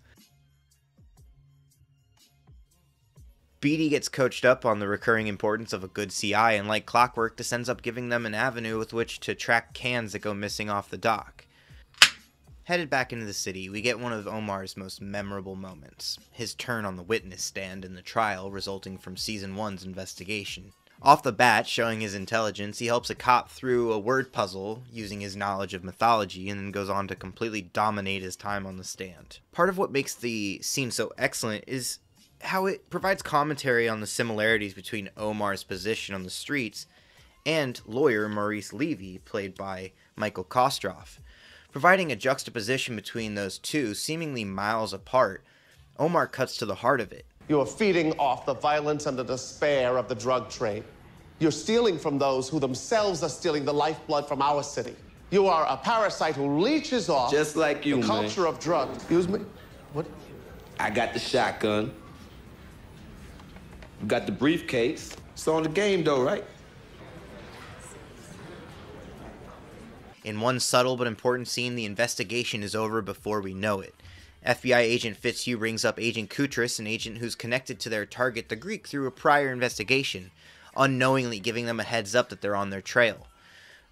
Beatty gets coached up on the recurring importance of a good C I, and like clockwork, this ends up giving them an avenue with which to track cans that go missing off the dock. Headed back into the city, we get one of Omar's most memorable moments, his turn on the witness stand in the trial resulting from Season one's investigation. Off the bat, showing his intelligence, he helps a cop through a word puzzle using his knowledge of mythology, and then goes on to completely dominate his time on the stand. Part of what makes the scene so excellent is how it provides commentary on the similarities between Omar's position on the streets and lawyer Maurice Levy, played by Michael Kostroff. Providing a juxtaposition between those two, seemingly miles apart, Omar cuts to the heart of it. You are feeding off the violence and the despair of the drug trade. You're stealing from those who themselves are stealing the lifeblood from our city. You are a parasite who leeches off just like you, the culture man. of drugs. Excuse me? What? I got the shotgun. We got the briefcase. It's on the game, though, right? In one subtle but important scene, the investigation is over before we know it. F B I agent Fitzhugh brings up Agent Koutras, an agent who's connected to their target, the Greek, through a prior investigation, unknowingly giving them a heads up that they're on their trail.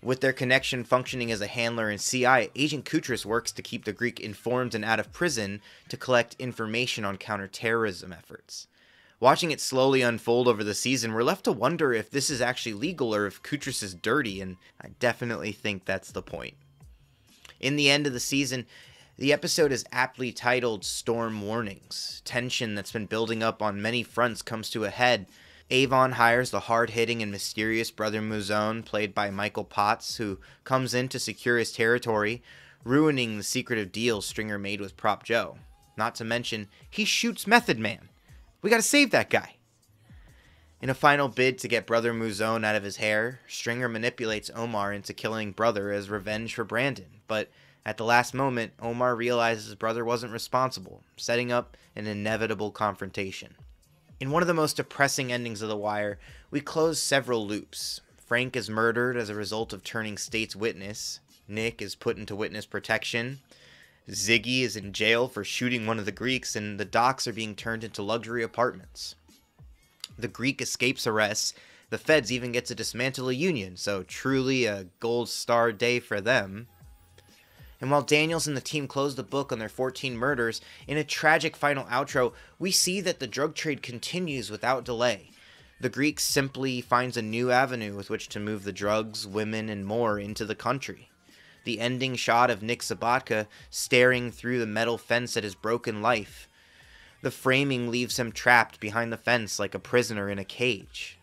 With their connection functioning as a handler and C I, Agent Koutras works to keep the Greek informed and out of prison to collect information on counterterrorism efforts. Watching it slowly unfold over the season, we're left to wonder if this is actually legal or if Koutras is dirty, and I definitely think that's the point. In the end of the season, the episode is aptly titled Storm Warnings. Tension that's been building up on many fronts comes to a head. Avon hires the hard-hitting and mysterious Brother Mouzon, played by Michael Potts, who comes in to secure his territory, ruining the secretive deal Stringer made with Prop Joe. Not to mention, he shoots Method Man. We gotta save that guy. In a final bid to get Brother Mouzon out of his hair, Stringer manipulates Omar into killing Brother as revenge for Brandon, but at the last moment, Omar realizes Brother wasn't responsible, setting up an inevitable confrontation. In one of the most depressing endings of The Wire, we close several loops. Frank is murdered as a result of turning state's witness, Nick is put into witness protection, Ziggy is in jail for shooting one of the Greeks, and the docks are being turned into luxury apartments. The Greek escapes arrest, the feds even get to dismantle a union, so truly a gold star day for them. And while Daniels and the team close the book on their fourteen murders, in a tragic final outro, we see that the drug trade continues without delay. The Greek simply finds a new avenue with which to move the drugs, women, and more into the country. The ending shot of Nick Sobotka staring through the metal fence at his broken life. The framing leaves him trapped behind the fence like a prisoner in a cage.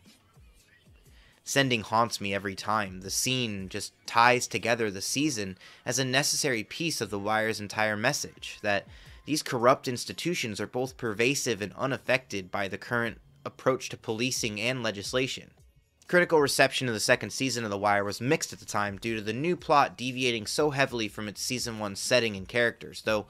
Sending haunts me every time. The scene just ties together the season as a necessary piece of The Wire's entire message, that these corrupt institutions are both pervasive and unaffected by the current approach to policing and legislation. Critical reception of the second season of The Wire was mixed at the time due to the new plot deviating so heavily from its season one setting and characters, though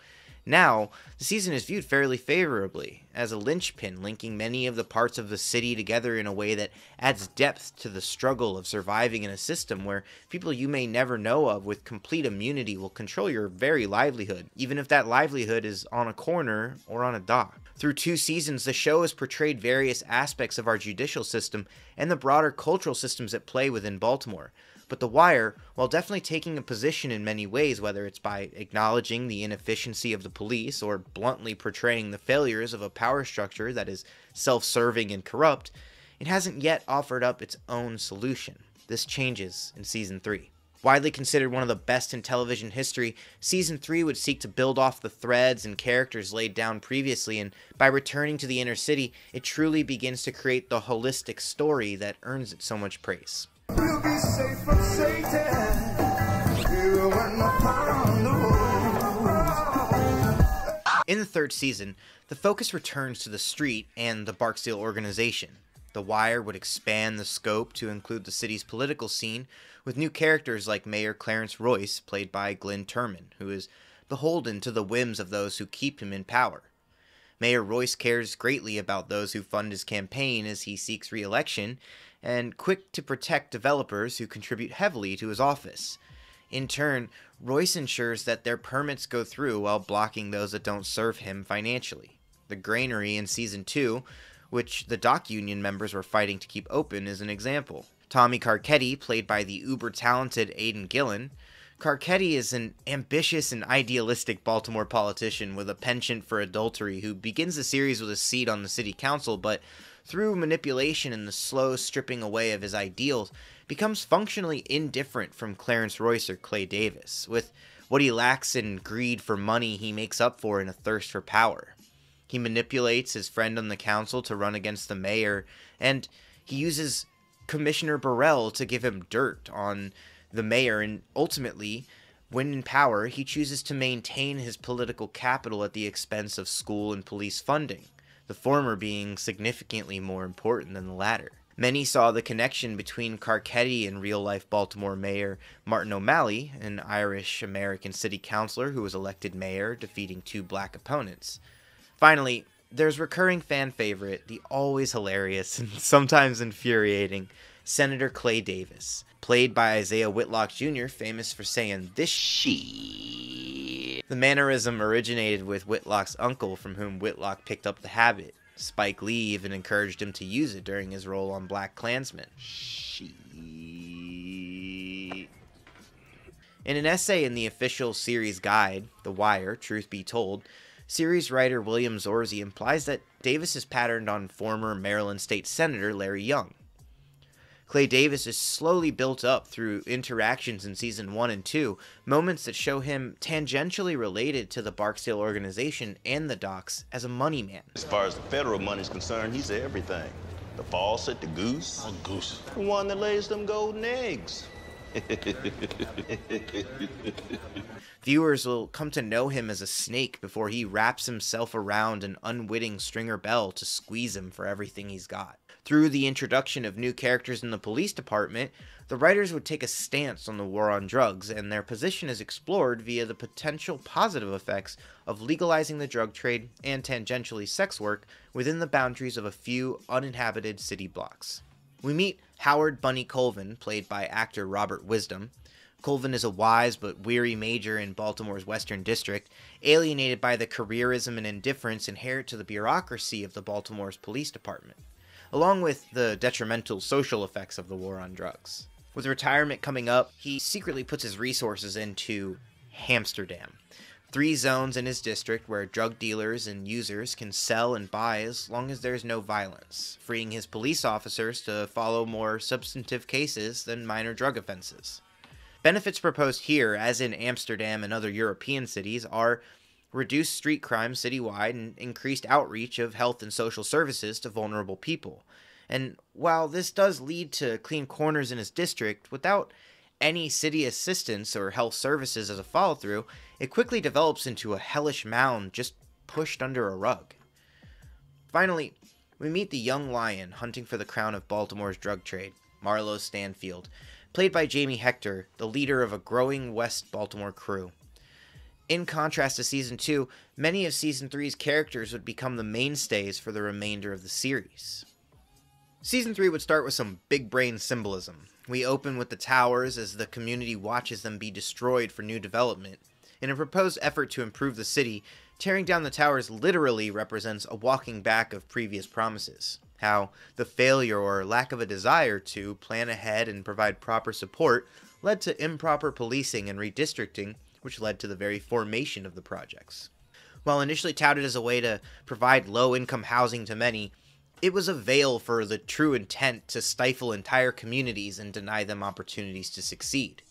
now the season is viewed fairly favorably as a linchpin linking many of the parts of the city together in a way that adds depth to the struggle of surviving in a system where people you may never know of with complete immunity will control your very livelihood, even if that livelihood is on a corner or on a dock. Through two seasons, the show has portrayed various aspects of our judicial system and the broader cultural systems at play within Baltimore. But The Wire, while definitely taking a position in many ways, whether it's by acknowledging the inefficiency of the police or bluntly portraying the failures of a power structure that is self-serving and corrupt, it hasn't yet offered up its own solution. This changes in season three. Widely considered one of the best in television history, season three would seek to build off the threads and characters laid down previously, and by returning to the inner city, it truly begins to create the holistic story that earns it so much praise. We'll be safe from Satan. We'll win the pound. In the third season, the focus returns to the street and the Barksdale organization. The Wire would expand the scope to include the city's political scene, with new characters like Mayor Clarence Royce, played by Glenn Turman, who is beholden to the whims of those who keep him in power. Mayor Royce cares greatly about those who fund his campaign as he seeks re-election, and quick to protect developers who contribute heavily to his office. In turn, Royce ensures that their permits go through while blocking those that don't serve him financially. The Granary in Season two, which the dock union members were fighting to keep open, is an example. Tommy Carcetti, played by the uber-talented Aidan Gillen. Carcetti is an ambitious and idealistic Baltimore politician with a penchant for adultery who begins the series with a seat on the city council, but through manipulation and the slow stripping away of his ideals, becomes functionally indifferent from Clarence Royce or Clay Davis. With what he lacks in greed for money, he makes up for in a thirst for power. He manipulates his friend on the council to run against the mayor, and he uses Commissioner Burrell to give him dirt on the mayor, and ultimately, when in power, he chooses to maintain his political capital at the expense of school and police funding, the former being significantly more important than the latter. Many saw the connection between Carcetti and real-life Baltimore Mayor Martin O'Malley, an Irish-American city councilor who was elected mayor, defeating two black opponents. Finally, there's recurring fan favorite, the always hilarious and sometimes infuriating Senator Clay Davis, played by Isaiah Whitlock Junior, famous for saying this shit. The mannerism originated with Whitlock's uncle, from whom Whitlock picked up the habit. Spike Lee even encouraged him to use it during his role on Black Klansman. Shit. In an essay in the official series guide, The Wire, Truth Be Told, series writer William Zorzi implies that Davis is patterned on former Maryland State Senator Larry Young. Clay Davis is slowly built up through interactions in Season one and two, moments that show him tangentially related to the Barksdale organization and the docks as a money man. As far as the federal money is concerned, he's everything. The faucet, the goose. Oh, goose. The one that lays them golden eggs. Viewers will come to know him as a snake before he wraps himself around an unwitting stringer bell to squeeze him for everything he's got. Through the introduction of new characters in the police department, the writers would take a stance on the war on drugs, and their position is explored via the potential positive effects of legalizing the drug trade and tangentially sex work within the boundaries of a few uninhabited city blocks. We meet Howard Bunny Colvin, played by actor Robert Wisdom. Colvin is a wise but weary major in Baltimore's Western District, alienated by the careerism and indifference inherent to the bureaucracy of the Baltimore's police department, along with the detrimental social effects of the war on drugs. With retirement coming up, he secretly puts his resources into Hamsterdam, three zones in his district where drug dealers and users can sell and buy as long as there's no violence, freeing his police officers to follow more substantive cases than minor drug offenses. Benefits proposed here, as in Amsterdam and other European cities, are reduced street crime citywide and increased outreach of health and social services to vulnerable people. And while this does lead to clean corners in his district, without any city assistance or health services as a follow-through, it quickly develops into a hellish mound just pushed under a rug. Finally, we meet the young lion hunting for the crown of Baltimore's drug trade, Marlo Stanfield, played by Jamie Hector, the leader of a growing West Baltimore crew. In contrast to Season two, many of Season three's characters would become the mainstays for the remainder of the series. Season three would start with some big-brain symbolism. We open with the towers as the community watches them be destroyed for new development. In a proposed effort to improve the city, tearing down the towers literally represents a walking back of previous promises. How the failure or lack of a desire to plan ahead and provide proper support led to improper policing and redistricting, which led to the very formation of the projects. While initially touted as a way to provide low-income housing to many, it was a veil for the true intent to stifle entire communities and deny them opportunities to succeed.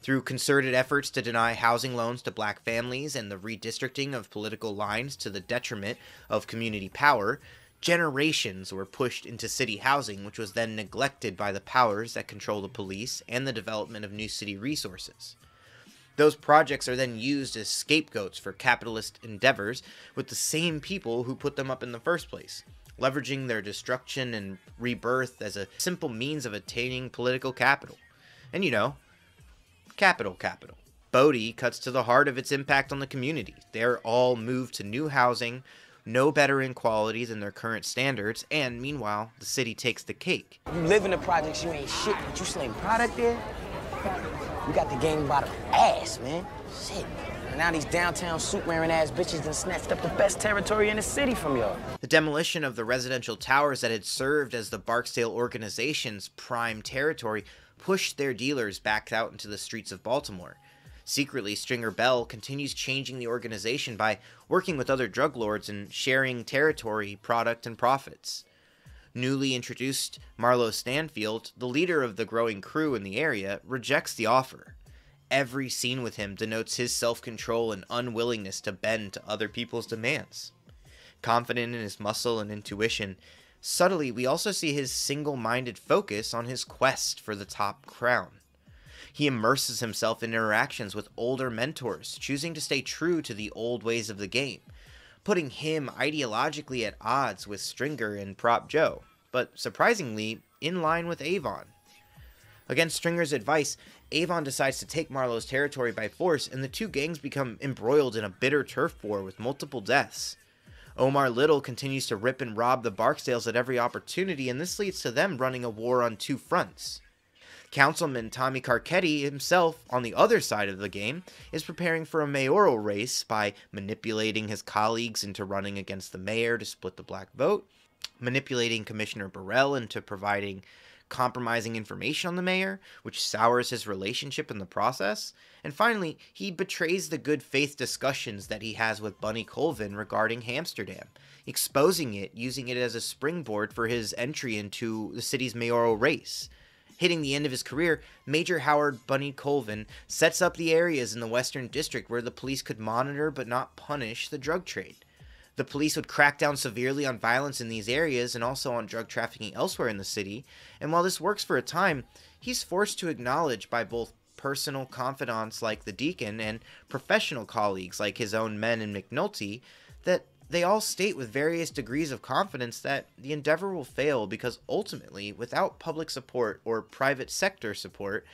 Through concerted efforts to deny housing loans to black families and the redistricting of political lines to the detriment of community power, generations were pushed into city housing, which was then neglected by the powers that control the police and the development of new city resources. Those projects are then used as scapegoats for capitalist endeavors with the same people who put them up in the first place, leveraging their destruction and rebirth as a simple means of attaining political capital. And you know, capital capital. Bodie cuts to the heart of its impact on the community. They're all moved to new housing, no better in quality than their current standards, and meanwhile, the city takes the cake. You live in the projects, you ain't shit, but you sling product there? You got the game by the ass, man. Shit. And now these downtown suit-wearing ass bitches done snatched up the best territory in the city from y'all. The demolition of the residential towers that had served as the Barksdale organization's prime territory pushed their dealers back out into the streets of Baltimore. Secretly, Stringer Bell continues changing the organization by working with other drug lords and sharing territory, product, and profits. Newly introduced Marlo Stanfield, the leader of the growing crew in the area, rejects the offer. Every scene with him denotes his self-control and unwillingness to bend to other people's demands. Confident in his muscle and intuition, subtly we also see his single-minded focus on his quest for the top crown. He immerses himself in interactions with older mentors, choosing to stay true to the old ways of the game, putting him ideologically at odds with Stringer and Prop Joe, but surprisingly, in line with Avon. Against Stringer's advice, Avon decides to take Marlo's territory by force, and the two gangs become embroiled in a bitter turf war with multiple deaths. Omar Little continues to rip and rob the Barksdales at every opportunity, and this leads to them running a war on two fronts. Councilman Tommy Carcetti himself, on the other side of the game, is preparing for a mayoral race by manipulating his colleagues into running against the mayor to split the black vote, manipulating Commissioner Burrell into providing compromising information on the mayor, which sours his relationship in the process, and finally, he betrays the good faith discussions that he has with Bunny Colvin regarding Hamsterdam, exposing it, using it as a springboard for his entry into the city's mayoral race. Hitting the end of his career, Major Howard Bunny Colvin sets up the areas in the Western District where the police could monitor but not punish the drug trade. The police would crack down severely on violence in these areas and also on drug trafficking elsewhere in the city, and while this works for a time, he's forced to acknowledge by both personal confidants like the Deacon and professional colleagues like his own men and McNulty that they all state with various degrees of confidence that the endeavor will fail because ultimately, without public support or private sector support,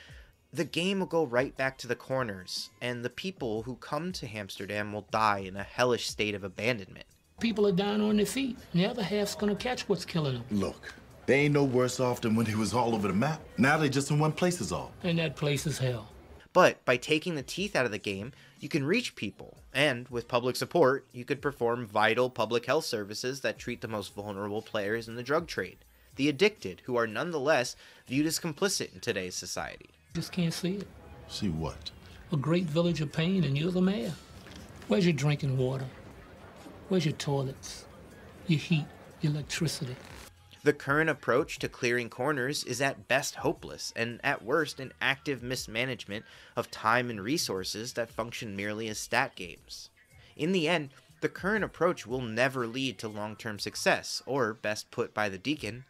the game will go right back to the corners, and the people who come to Hamsterdam will die in a hellish state of abandonment. People are dying on their feet, and the other half's gonna catch what's killing them. Look, they ain't no worse off than when it was all over the map. Now they just in one place is all. And that place is hell. But by taking the teeth out of the game, you can reach people, and with public support, you could perform vital public health services that treat the most vulnerable players in the drug trade, the addicted, who are nonetheless viewed as complicit in today's society. Just can't see it. See what? A great village of pain, and you're the mayor. Where's your drinking water? Where's your toilets? Your heat? Your electricity? The current approach to clearing corners is at best hopeless, and at worst an active mismanagement of time and resources that function merely as stat games. In the end, the current approach will never lead to long-term success, or, best put by the Deacon,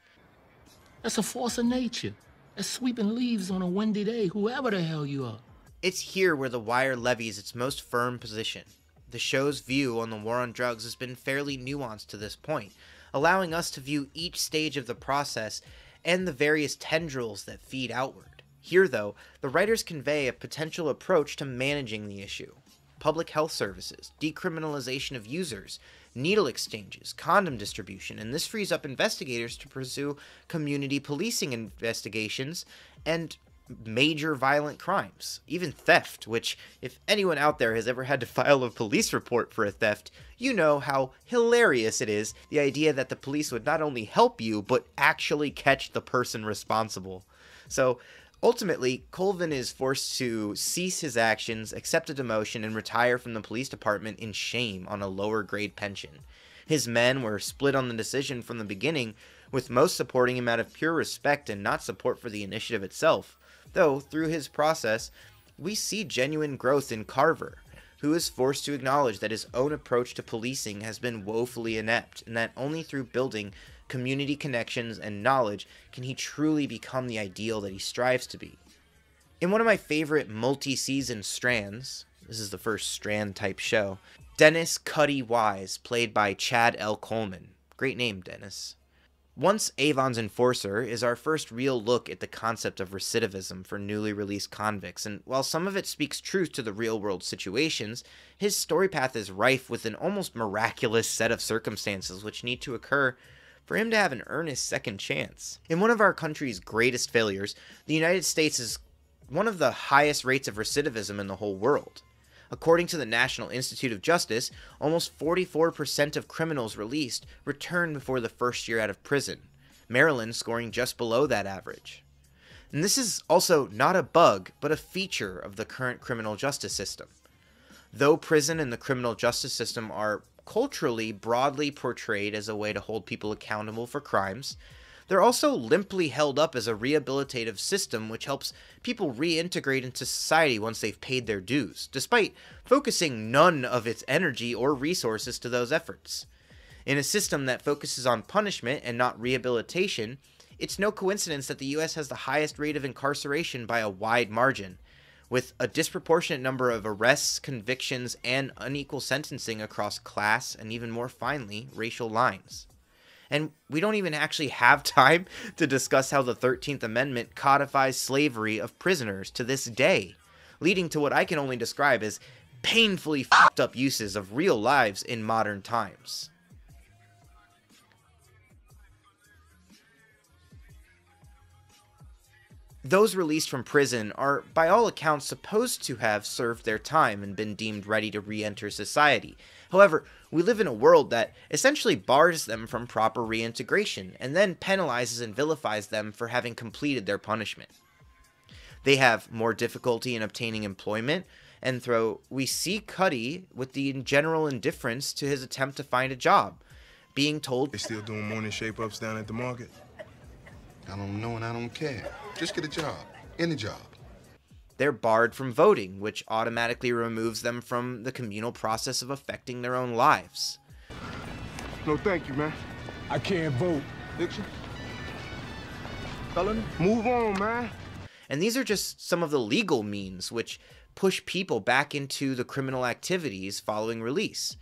that's a force of nature. That's sweeping leaves on a windy day, whoever the hell you are. It's here where The Wire levies its most firm position. The show's view on the war on drugs has been fairly nuanced to this point, allowing us to view each stage of the process and the various tendrils that feed outward. Here, though, the writers convey a potential approach to managing the issue. Public health services, decriminalization of users, needle exchanges, condom distribution, and this frees up investigators to pursue community policing investigations and major violent crimes, even theft, which if anyone out there has ever had to file a police report for a theft, you know how hilarious it is, the idea that the police would not only help you, but actually catch the person responsible. So ultimately, Colvin is forced to cease his actions, accept a demotion, and retire from the police department in shame on a lower grade pension. His men were split on the decision from the beginning, with most supporting him out of pure respect and not support for the initiative itself. Though, through his process, we see genuine growth in Carver, who is forced to acknowledge that his own approach to policing has been woefully inept, and that only through building community connections and knowledge can he truly become the ideal that he strives to be. In one of my favorite multi-season strands, this is the first strand-type show, Dennis Cuddy Wise, played by Chad L. Coleman. Great name, Dennis. Once Avon's Enforcer is our first real look at the concept of recidivism for newly released convicts, and while some of it speaks truth to the real-world situations, his story path is rife with an almost miraculous set of circumstances which need to occur for him to have an earnest second chance. In one of our country's greatest failures, the United States is one of the highest rates of recidivism in the whole world. According to the National Institute of Justice, almost forty-four percent of criminals released return before the first year out of prison, Maryland scoring just below that average. And this is also not a bug, but a feature of the current criminal justice system. Though prison and the criminal justice system are culturally broadly portrayed as a way to hold people accountable for crimes, they're also limply held up as a rehabilitative system which helps people reintegrate into society once they've paid their dues, despite focusing none of its energy or resources to those efforts. In a system that focuses on punishment and not rehabilitation, it's no coincidence that the U S has the highest rate of incarceration by a wide margin, with a disproportionate number of arrests, convictions, and unequal sentencing across class and, even more finely, racial lines. And we don't even actually have time to discuss how the thirteenth Amendment codifies slavery of prisoners to this day, leading to what I can only describe as painfully fucked up uses of real lives in modern times. Those released from prison are, by all accounts, supposed to have served their time and been deemed ready to re-enter society. However, we live in a world that essentially bars them from proper reintegration, and then penalizes and vilifies them for having completed their punishment. They have more difficulty in obtaining employment, and though we see Cuddy with the general indifference to his attempt to find a job, being told, "They still doing morning shape-ups down at the market? I don't know and I don't care. Just get a job. Any job." They're barred from voting, which automatically removes them from the communal process of affecting their own lives. "No, thank you, man. I can't vote. Fiction? Felon? Move on, man." And these are just some of the legal means which push people back into the criminal activities following release,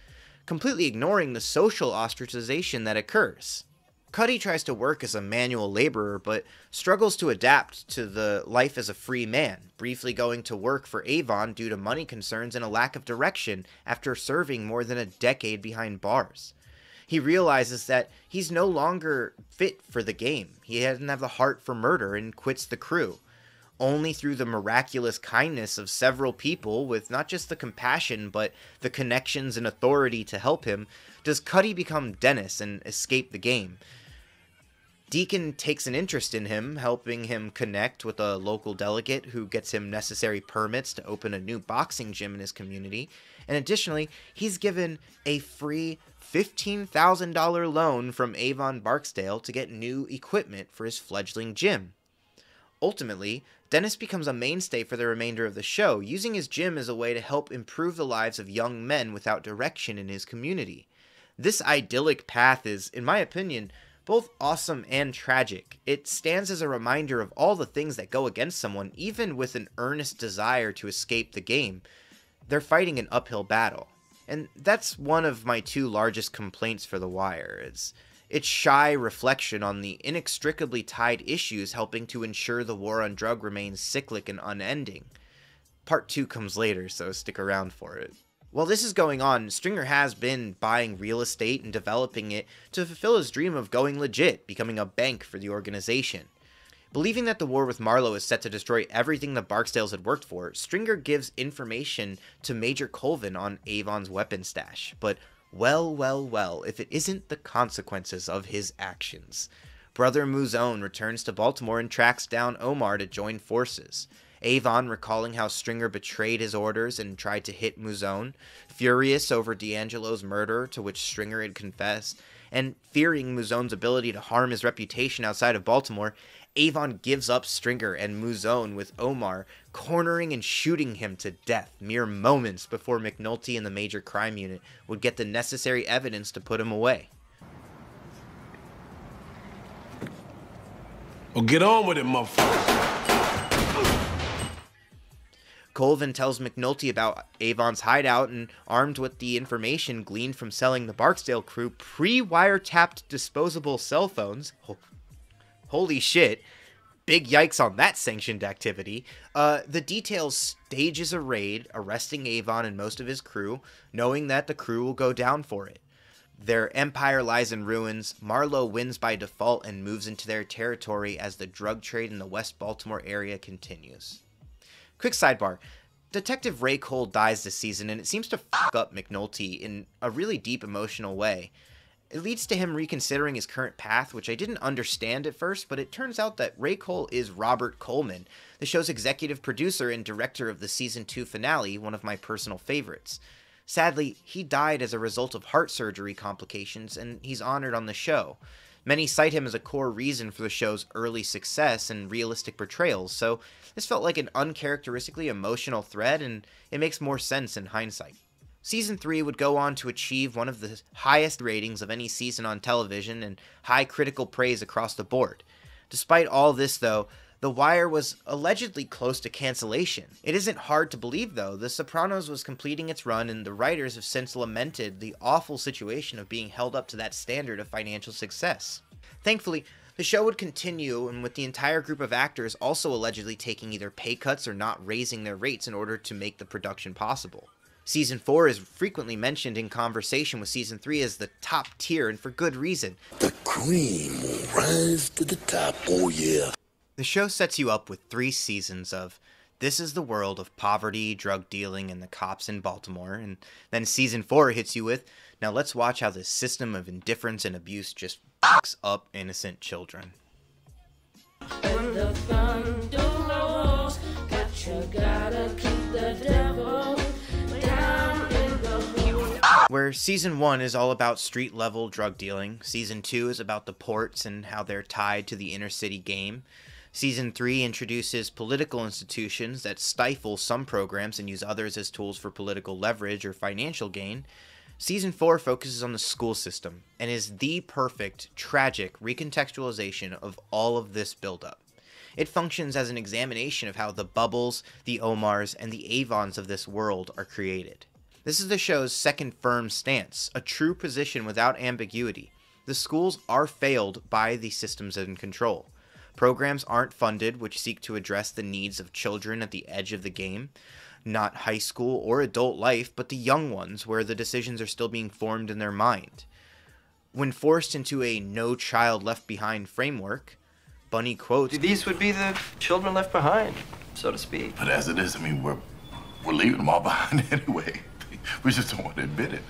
completely ignoring the social ostracization that occurs. Cuddy tries to work as a manual laborer, but struggles to adapt to the life as a free man, briefly going to work for Avon due to money concerns and a lack of direction after serving more than a decade behind bars. He realizes that he's no longer fit for the game. He doesn't have the heart for murder and quits the crew. Only through the miraculous kindness of several people, with not just the compassion, but the connections and authority to help him, does Cuddy become Dennis and escape the game. Deacon takes an interest in him, helping him connect with a local delegate who gets him necessary permits to open a new boxing gym in his community, and additionally, he's given a free fifteen thousand dollar loan from Avon Barksdale to get new equipment for his fledgling gym. Ultimately, Dennis becomes a mainstay for the remainder of the show, using his gym as a way to help improve the lives of young men without direction in his community. This idyllic path is, in my opinion, both awesome and tragic. It stands as a reminder of all the things that go against someone, even with an earnest desire to escape the game. They're fighting an uphill battle. And that's one of my two largest complaints for The Wire. It's Its shy reflection on the inextricably tied issues helping to ensure the war on drug remains cyclic and unending. Part two comes later, so stick around for it. While this is going on, Stringer has been buying real estate and developing it to fulfill his dream of going legit, becoming a bank for the organization. Believing that the war with Marlowe is set to destroy everything the Barksdales had worked for, Stringer gives information to Major Colvin on Avon's weapon stash, but well, well, well, if it isn't the consequences of his actions. Brother Mouzon returns to Baltimore and tracks down Omar to join forces. Avon recalling how Stringer betrayed his orders and tried to hit Mouzon, furious over D'Angelo's murder to which Stringer had confessed, and fearing Mouzon's ability to harm his reputation outside of Baltimore, Avon gives up Stringer and Mouzon with Omar, cornering and shooting him to death mere moments before McNulty and the Major Crime Unit would get the necessary evidence to put him away. Well, get on with it, motherfucker. Colvin tells McNulty about Avon's hideout and, armed with the information gleaned from selling the Barksdale crew pre-wiretapped disposable cell phones, oh, holy shit, big yikes on that sanctioned activity, uh, the details stages a raid, arresting Avon and most of his crew, knowing that the crew will go down for it. Their empire lies in ruins, Marlowe wins by default and moves into their territory as the drug trade in the West Baltimore area continues. Quick sidebar, Detective Ray Cole dies this season and it seems to fuck up McNulty in a really deep emotional way. It leads to him reconsidering his current path, which I didn't understand at first, but it turns out that Ray Cole is Robert Coleman, the show's executive producer and director of the season two finale, one of my personal favorites. Sadly, he died as a result of heart surgery complications and he's honored on the show. Many cite him as a core reason for the show's early success and realistic portrayals, so this felt like an uncharacteristically emotional thread, and it makes more sense in hindsight. Season three would go on to achieve one of the highest ratings of any season on television and high critical praise across the board. Despite all this, though, The Wire was allegedly close to cancellation. It isn't hard to believe, though. The Sopranos was completing its run, and the writers have since lamented the awful situation of being held up to that standard of financial success. Thankfully, the show would continue, and with the entire group of actors also allegedly taking either pay cuts or not raising their rates in order to make the production possible. Season four is frequently mentioned in conversation with Season three as the top tier, and for good reason. The cream will rise to the top, oh yeah. The show sets you up with three seasons of this is the world of poverty, drug dealing, and the cops in Baltimore, and then season four hits you with, now let's watch how this system of indifference and abuse just fucks up innocent children. When the thunder rolls, but you gotta keep the devil down in the hole. Where season one is all about street-level drug dealing, season two is about the ports and how they're tied to the inner-city game. Season three introduces political institutions that stifle some programs and use others as tools for political leverage or financial gain. Season four focuses on the school system and is the perfect, tragic recontextualization of all of this buildup. It functions as an examination of how the Bubbles, the Omars, and the Avons of this world are created. This is the show's second firm stance, a true position without ambiguity. The schools are failed by the systems in control. Programs aren't funded, which seek to address the needs of children at the edge of the game. Not high school or adult life, but the young ones, where the decisions are still being formed in their mind. When forced into a no child left behind framework, Bunny quotes, these would be the children left behind, so to speak. But as it is, I mean, we're, we're leaving them all behind anyway. We just don't want to admit it.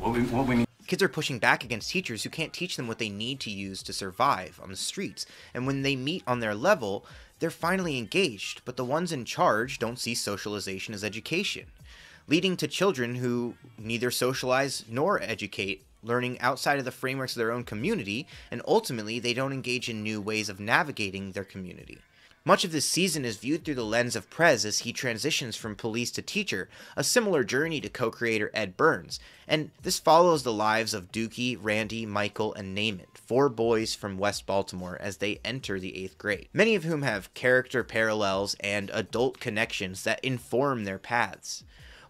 what we, what we need. Kids are pushing back against teachers who can't teach them what they need to use to survive on the streets, and when they meet on their level, they're finally engaged, but the ones in charge don't see socialization as education, leading to children who neither socialize nor educate, learning outside of the frameworks of their own community, and ultimately they don't engage in new ways of navigating their community. Much of this season is viewed through the lens of Prez as he transitions from police to teacher, a similar journey to co-creator Ed Burns, and this follows the lives of Dookie, Randy, Michael, and Naaman, four boys from West Baltimore as they enter the eighth grade, many of whom have character parallels and adult connections that inform their paths.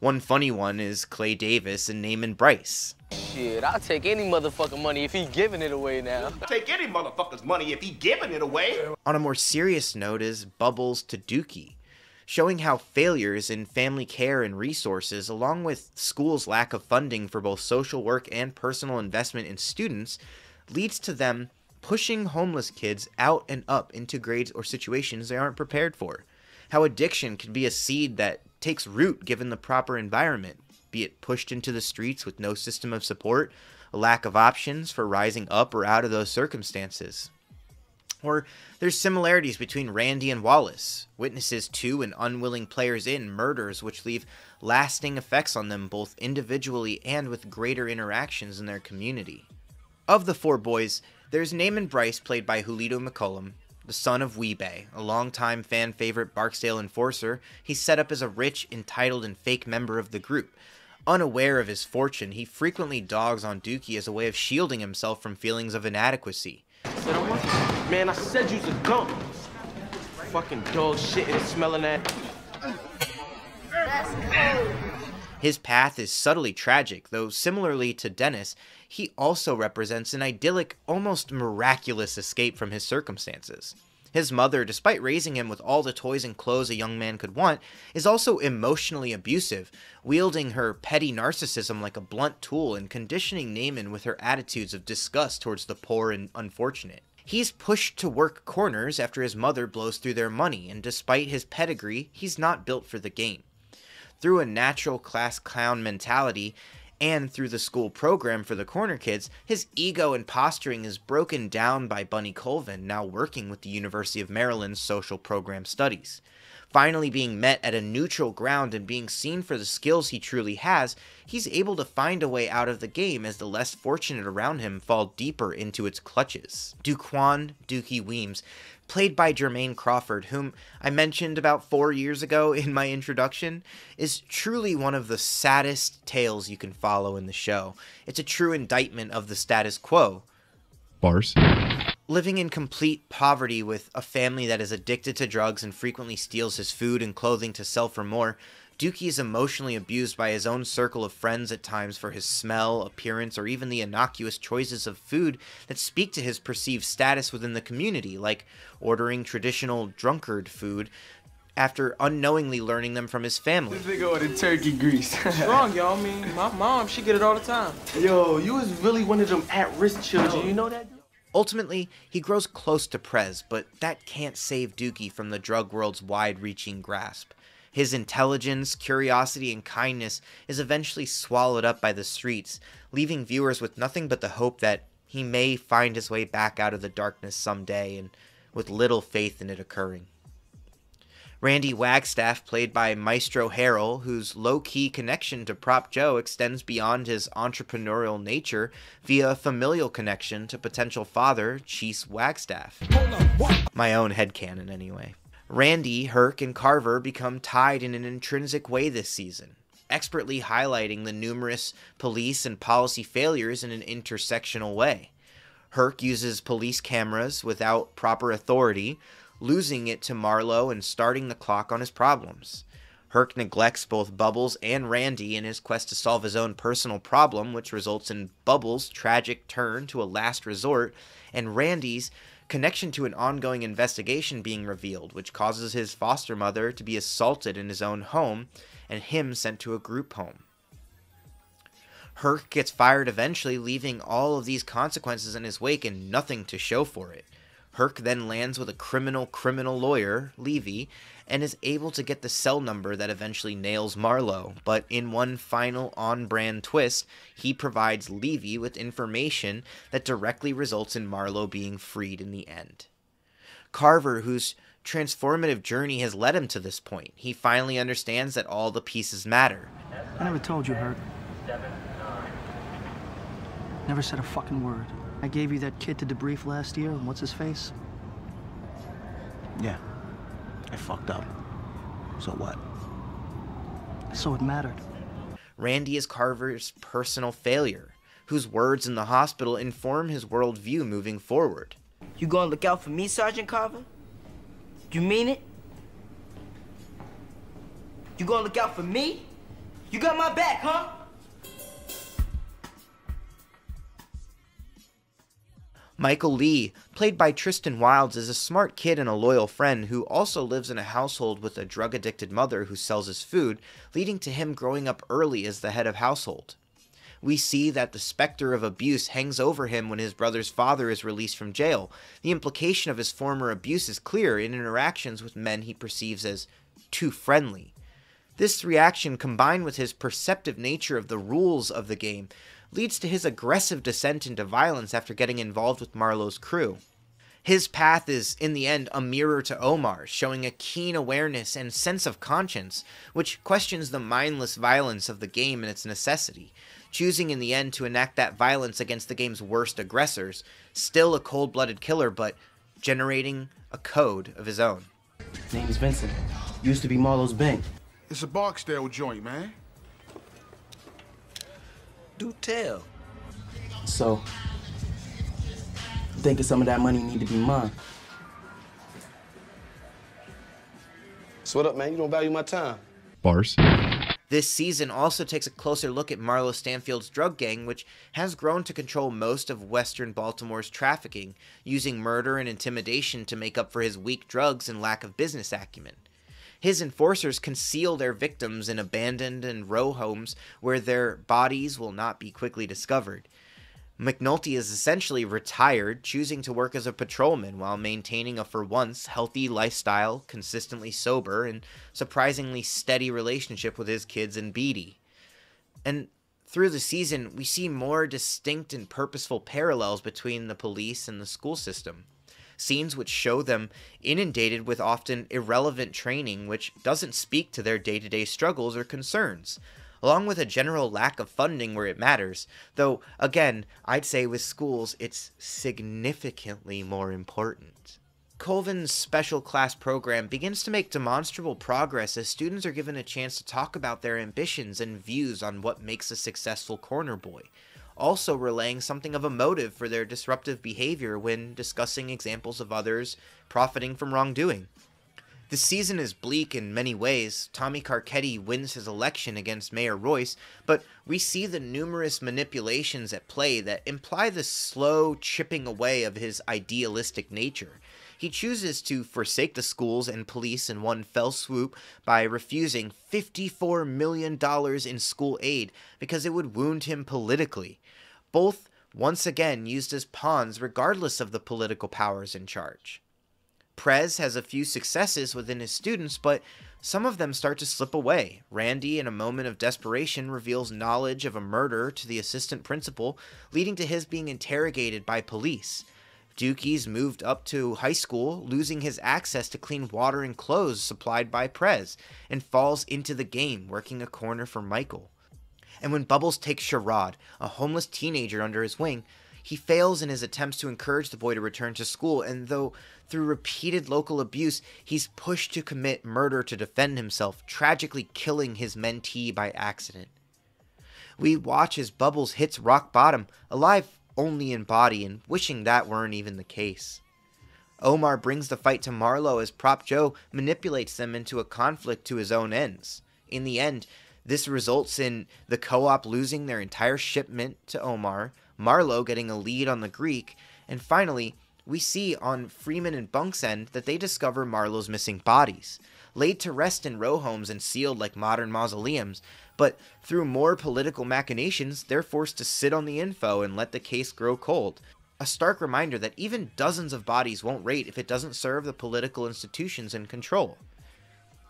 One funny one is Clay Davis and Naaman Bryce. Shit, I'll take any motherfucking money if he giving it away now. Take any motherfucker's money if he giving it away. On a more serious note is Bubbles to Dookie, showing how failures in family care and resources, along with schools' lack of funding for both social work and personal investment in students, leads to them pushing homeless kids out and up into grades or situations they aren't prepared for. How addiction can be a seed that takes root given the proper environment, be it pushed into the streets with no system of support, a lack of options for rising up or out of those circumstances. Or there's similarities between Randy and Wallace, witnesses to and unwilling players in murders which leave lasting effects on them both individually and with greater interactions in their community. Of the four boys, there's Naaman Bryce, played by Julito McCollum, the son of Weebay, a longtime fan favorite Barksdale enforcer. He's set up as a rich, entitled, and fake member of the group. Unaware of his fortune, he frequently dogs on Dookie as a way of shielding himself from feelings of inadequacy. Man, I said you's a dump. Fucking dog shit and smelling that. His path is subtly tragic, though similarly to Dennis, he also represents an idyllic, almost miraculous escape from his circumstances. His mother, despite raising him with all the toys and clothes a young man could want, is also emotionally abusive, wielding her petty narcissism like a blunt tool and conditioning Naaman with her attitudes of disgust towards the poor and unfortunate. He's pushed to work corners after his mother blows through their money, and despite his pedigree, he's not built for the game. Through a natural class clown mentality, and through the school program for the corner kids, his ego and posturing is broken down by Bunny Colvin, now working with the University of Maryland's social program studies. Finally being met at a neutral ground and being seen for the skills he truly has, he's able to find a way out of the game as the less fortunate around him fall deeper into its clutches. Duquan Dookie Weems, played by Jermaine Crawford, whom I mentioned about four years ago in my introduction, is truly one of the saddest tales you can follow in the show. It's a true indictment of the status quo. Bars. Living in complete poverty with a family that is addicted to drugs and frequently steals his food and clothing to sell for more, Dookie is emotionally abused by his own circle of friends at times for his smell, appearance, or even the innocuous choices of food that speak to his perceived status within the community, like ordering traditional drunkard food after unknowingly learning them from his family. This nigga ordered turkey grease. What's wrong, y'all? I mean, my mom, she get it all the time. Yo, you was really one of them at-risk children, you know that? Ultimately, he grows close to Prez, but that can't save Dookie from the drug world's wide-reaching grasp. His intelligence, curiosity, and kindness is eventually swallowed up by the streets, leaving viewers with nothing but the hope that he may find his way back out of the darkness someday, and with little faith in it occurring. Randy Wagstaff, played by Maestro Harrell, whose low-key connection to Prop Joe extends beyond his entrepreneurial nature via a familial connection to potential father, Chief Wagstaff. My own headcanon, anyway. Randy, Herc, and Carver become tied in an intrinsic way this season, expertly highlighting the numerous police and policy failures in an intersectional way. Herc uses police cameras without proper authority, losing it to Marlowe and starting the clock on his problems. Herc neglects both Bubbles and Randy in his quest to solve his own personal problem, which results in Bubbles' tragic turn to a last resort, and Randy's connection to an ongoing investigation being revealed, which causes his foster mother to be assaulted in his own home, and him sent to a group home. Herc gets fired eventually, leaving all of these consequences in his wake and nothing to show for it. Herc then lands with a criminal criminal lawyer, Levy, and is able to get the cell number that eventually nails Marlowe, but in one final on-brand twist, he provides Levy with information that directly results in Marlowe being freed in the end. Carver, whose transformative journey has led him to this point, he finally understands that all the pieces matter. I never told you, Herc. Never said a fucking word. I gave you that kid to debrief last year, and what's his face? Yeah, I fucked up. So what? So it mattered. Randy is Carver's personal failure, whose words in the hospital inform his worldview moving forward. You gonna look out for me, Sergeant Carver? You mean it? You gonna look out for me? You got my back, huh? Michael Lee, played by Tristan Wildes, is a smart kid and a loyal friend who also lives in a household with a drug-addicted mother who sells his food, leading to him growing up early as the head of household. We see that the specter of abuse hangs over him when his brother's father is released from jail. The implication of his former abuse is clear in interactions with men he perceives as too friendly. This reaction, combined with his perceptive nature of the rules of the game, leads to his aggressive descent into violence after getting involved with Marlowe's crew. His path is, in the end, a mirror to Omar's, showing a keen awareness and sense of conscience, which questions the mindless violence of the game and its necessity, choosing in the end to enact that violence against the game's worst aggressors, still a cold-blooded killer, but generating a code of his own. Name is Vincent. Used to be Marlowe's bank. It's a Barksdale joint, man. Do tell. So, I'm thinking some of that money need to be mine. So what up, man? You don't value my time. Bars. This season also takes a closer look at Marlo Stanfield's drug gang, which has grown to control most of Western Baltimore's trafficking, using murder and intimidation to make up for his weak drugs and lack of business acumen. His enforcers conceal their victims in abandoned and row homes where their bodies will not be quickly discovered. McNulty is essentially retired, choosing to work as a patrolman while maintaining a for once healthy lifestyle, consistently sober, and surprisingly steady relationship with his kids and Beatty. And through the season, we see more distinct and purposeful parallels between the police and the school system. Scenes which show them inundated with often irrelevant training which doesn't speak to their day-to-day struggles or concerns, along with a general lack of funding where it matters, though, again, I'd say with schools, it's significantly more important. Colvin's special class program begins to make demonstrable progress as students are given a chance to talk about their ambitions and views on what makes a successful corner boy, also relaying something of a motive for their disruptive behavior when discussing examples of others profiting from wrongdoing. The season is bleak in many ways. Tommy Carcetti wins his election against Mayor Royce, but we see the numerous manipulations at play that imply the slow chipping away of his idealistic nature. He chooses to forsake the schools and police in one fell swoop by refusing fifty-four million dollars in school aid because it would wound him politically. Both, once again, used as pawns regardless of the political powers in charge. Prez has a few successes within his students, but some of them start to slip away. Randy, in a moment of desperation, reveals knowledge of a murder to the assistant principal, leading to his being interrogated by police. Dookie's moved up to high school, losing his access to clean water and clothes supplied by Prez, and falls into the game, working a corner for Michael. And when Bubbles takes Sherrod, a homeless teenager, under his wing, he fails in his attempts to encourage the boy to return to school, and though through repeated local abuse, he's pushed to commit murder to defend himself, tragically killing his mentee by accident. We watch as Bubbles hits rock bottom, alive only in body, and wishing that weren't even the case. Omar brings the fight to Marlo as Prop Joe manipulates them into a conflict to his own ends. In the end, this results in the co-op losing their entire shipment to Omar, Marlo getting a lead on the Greek, and finally, we see on Freeman and Bunk's end that they discover Marlo's missing bodies, laid to rest in row homes and sealed like modern mausoleums, but through more political machinations, they're forced to sit on the info and let the case grow cold. A stark reminder that even dozens of bodies won't rate if it doesn't serve the political institutions in control.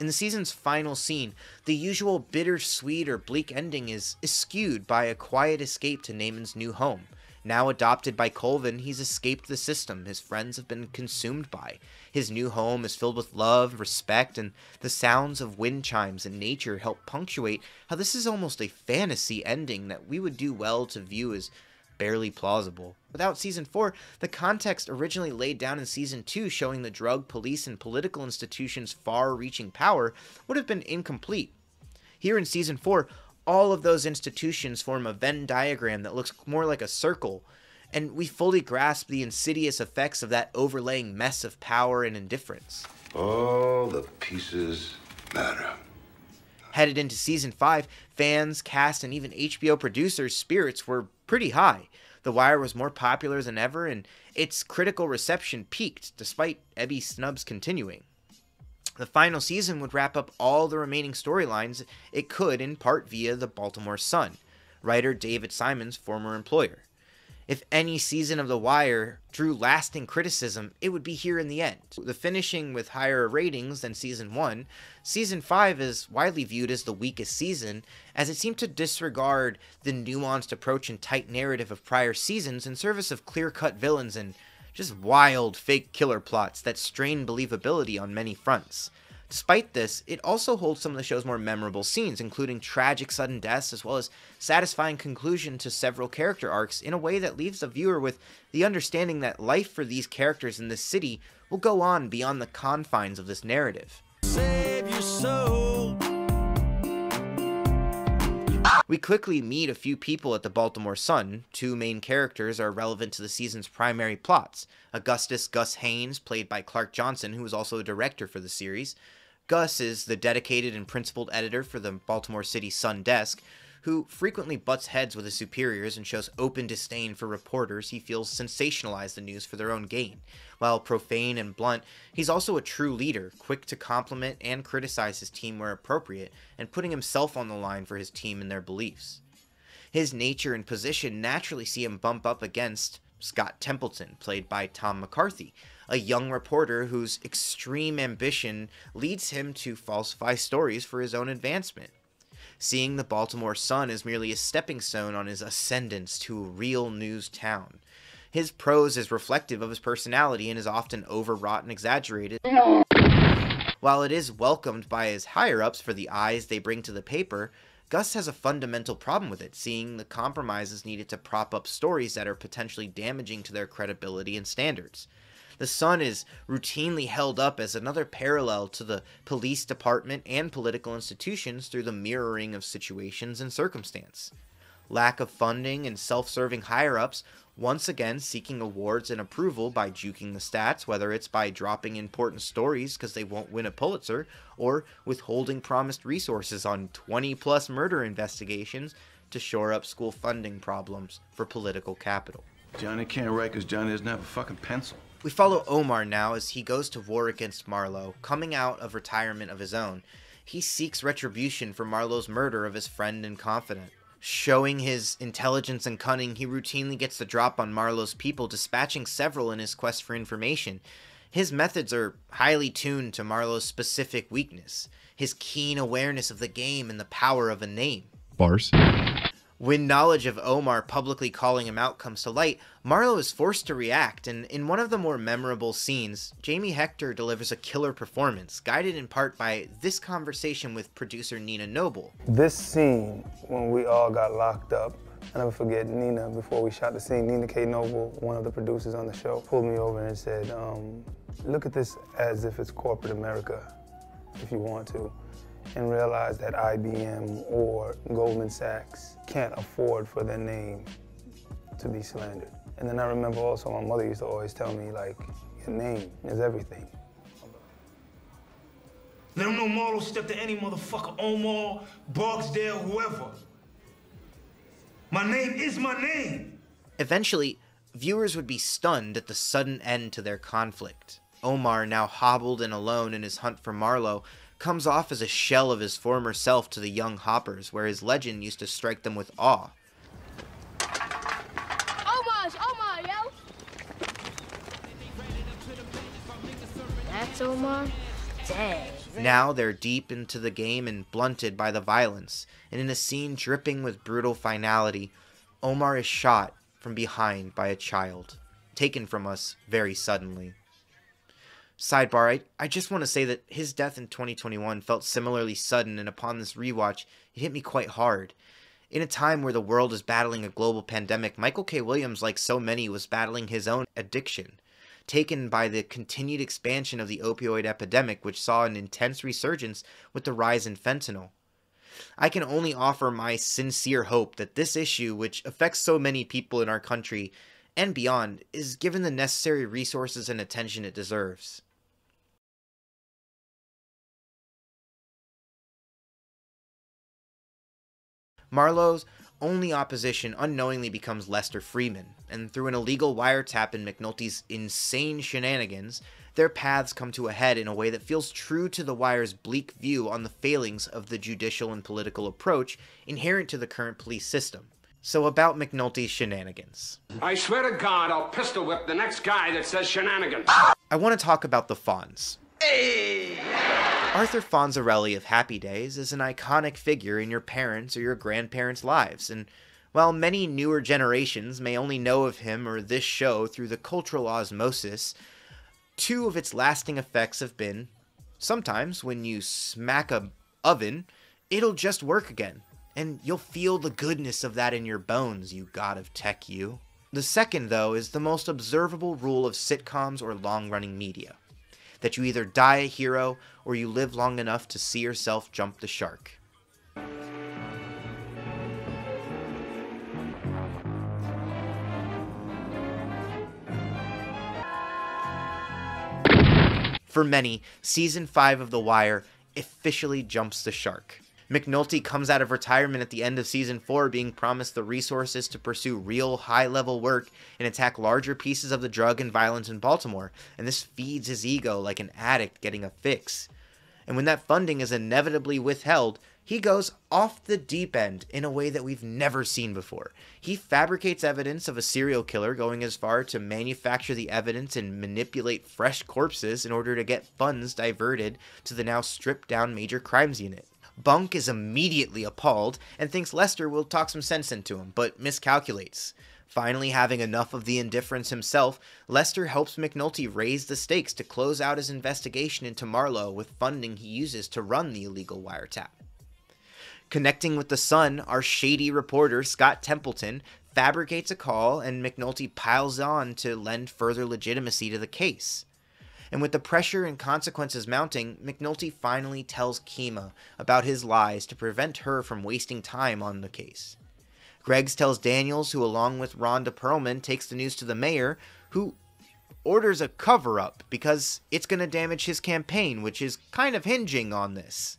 In the season's final scene, the usual bittersweet or bleak ending is eschewed by a quiet escape to Naaman's new home. Now adopted by Colvin, he's escaped the system his friends have been consumed by. His new home is filled with love, respect, and the sounds of wind chimes and nature help punctuate how this is almost a fantasy ending that we would do well to view as barely plausible. Without Season four, the context originally laid down in Season two showing the drug, police, and political institutions' far-reaching power would have been incomplete. Here in Season four, all of those institutions form a Venn diagram that looks more like a circle, and we fully grasp the insidious effects of that overlaying mess of power and indifference. All the pieces matter. Headed into season five, fans, cast, and even H B O producers' spirits were pretty high. The Wire was more popular than ever, and its critical reception peaked, despite Ebby snubs continuing. The final season would wrap up all the remaining storylines it could, in part via the Baltimore Sun, writer David Simon's former employer. If any season of The Wire drew lasting criticism, it would be here in the end. The finishing with higher ratings than season one, season five is widely viewed as the weakest season, as it seemed to disregard the nuanced approach and tight narrative of prior seasons in service of clear-cut villains and just wild, fake killer plots that strain believability on many fronts. Despite this, it also holds some of the show's more memorable scenes, including tragic sudden deaths as well as satisfying conclusion to several character arcs in a way that leaves the viewer with the understanding that life for these characters in this city will go on beyond the confines of this narrative. Save your soul. We quickly meet a few people at the Baltimore Sun. Two main characters are relevant to the season's primary plots. Augustus Gus Haynes, played by Clark Johnson, who was also a director for the series. Gus is the dedicated and principled editor for the Baltimore City Sun desk, who frequently butts heads with his superiors and shows open disdain for reporters he feels sensationalize the news for their own gain. While profane and blunt, he's also a true leader, quick to compliment and criticize his team where appropriate, and putting himself on the line for his team and their beliefs. His nature and position naturally see him bump up against Scott Templeton, played by Tom McCarthy, a young reporter whose extreme ambition leads him to falsify stories for his own advancement. Seeing the Baltimore Sun is merely a stepping stone on his ascendance to a real news town. His prose is reflective of his personality and is often overwrought and exaggerated, while it is welcomed by his higher-ups for the eyes they bring to the paper. Gus has a fundamental problem with it, seeing the compromises needed to prop up stories that are potentially damaging to their credibility and standards. The Sun is routinely held up as another parallel to the police department and political institutions through the mirroring of situations and circumstance. Lack of funding and self-serving higher-ups, once again seeking awards and approval by juking the stats, whether it's by dropping important stories because they won't win a Pulitzer, or withholding promised resources on twenty-plus murder investigations to shore up school funding problems for political capital. Johnny can't write because Johnny doesn't have a fucking pencil. We follow Omar now as he goes to war against Marlowe, coming out of retirement of his own. He seeks retribution for Marlowe's murder of his friend and confidant. Showing his intelligence and cunning, he routinely gets the drop on Marlowe's people, dispatching several in his quest for information. His methods are highly tuned to Marlowe's specific weakness, his keen awareness of the game and the power of a name. Bars. When knowledge of Omar publicly calling him out comes to light, Marlowe is forced to react, and in one of the more memorable scenes, Jamie Hector delivers a killer performance, guided in part by this conversation with producer Nina Noble. This scene, when we all got locked up, I never forget Nina, before we shot the scene, Nina K. Noble, one of the producers on the show, pulled me over and said, um, look at this as if it's corporate America, if you want to. And realize that I B M or Goldman Sachs can't afford for their name to be slandered. And then I remember also my mother used to always tell me, like, your name is everything. Let them know Marlowe stepped to any motherfucker, Omar, Barksdale, whoever. My name is my name! Eventually, viewers would be stunned at the sudden end to their conflict. Omar, now hobbled and alone in his hunt for Marlowe, comes off as a shell of his former self to the young hoppers, where his legend used to strike them with awe. Omar's Omar, yo! That's Omar? Dang. Now they're deep into the game and blunted by the violence, and in a scene dripping with brutal finality, Omar is shot from behind by a child, taken from us very suddenly. Sidebar, I, I just want to say that his death in twenty twenty-one felt similarly sudden, and upon this rewatch, it hit me quite hard. In a time where the world is battling a global pandemic, Michael K. Williams, like so many, was battling his own addiction, taken by the continued expansion of the opioid epidemic, which saw an intense resurgence with the rise in fentanyl. I can only offer my sincere hope that this issue, which affects so many people in our country and beyond, is given the necessary resources and attention it deserves. Marlowe's only opposition unknowingly becomes Lester Freeman, and through an illegal wiretap in McNulty's insane shenanigans, their paths come to a head in a way that feels true to The Wire's bleak view on the failings of the judicial and political approach inherent to the current police system. So about McNulty's shenanigans. I swear to God, I'll pistol whip the next guy that says shenanigans. I want to talk about the Fonz. Hey. Arthur Fonzarelli of Happy Days is an iconic figure in your parents' or your grandparents' lives, and while many newer generations may only know of him or this show through the cultural osmosis, two of its lasting effects have been, sometimes when you smack a oven, it'll just work again. And you'll feel the goodness of that in your bones, you god of tech you. The second, though, is the most observable rule of sitcoms or long-running media, that you either die a hero or you live long enough to see yourself jump the shark. For many, season five of The Wire officially jumps the shark. McNulty comes out of retirement at the end of season four being promised the resources to pursue real high-level work and attack larger pieces of the drug and violence in Baltimore, and this feeds his ego like an addict getting a fix. And when that funding is inevitably withheld, he goes off the deep end in a way that we've never seen before. He fabricates evidence of a serial killer, going as far to manufacture the evidence and manipulate fresh corpses in order to get funds diverted to the now stripped-down Major Crimes Unit. Bunk is immediately appalled and thinks Lester will talk some sense into him, but miscalculates. Finally having enough of the indifference himself, Lester helps McNulty raise the stakes to close out his investigation into Marlowe with funding he uses to run the illegal wiretap. Connecting with the Sun, our shady reporter Scott Templeton fabricates a call and McNulty piles on to lend further legitimacy to the case. And with the pressure and consequences mounting, McNulty finally tells Kima about his lies to prevent her from wasting time on the case. Greggs tells Daniels, who along with Rhonda Perlman takes the news to the mayor, who orders a cover-up because it's going to damage his campaign, which is kind of hinging on this.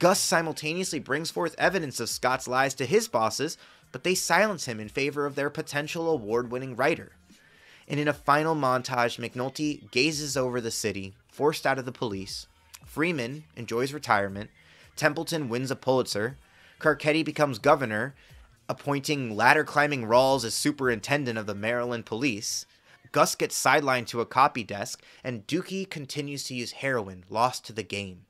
Gus simultaneously brings forth evidence of Scott's lies to his bosses, but they silence him in favor of their potential award-winning writer. And in a final montage, McNulty gazes over the city, forced out of the police. Freeman enjoys retirement. Templeton wins a Pulitzer. Carcetti becomes governor, appointing ladder-climbing Rawls as superintendent of the Maryland police. Gus gets sidelined to a copy desk, and Dookie continues to use heroin, lost to the game.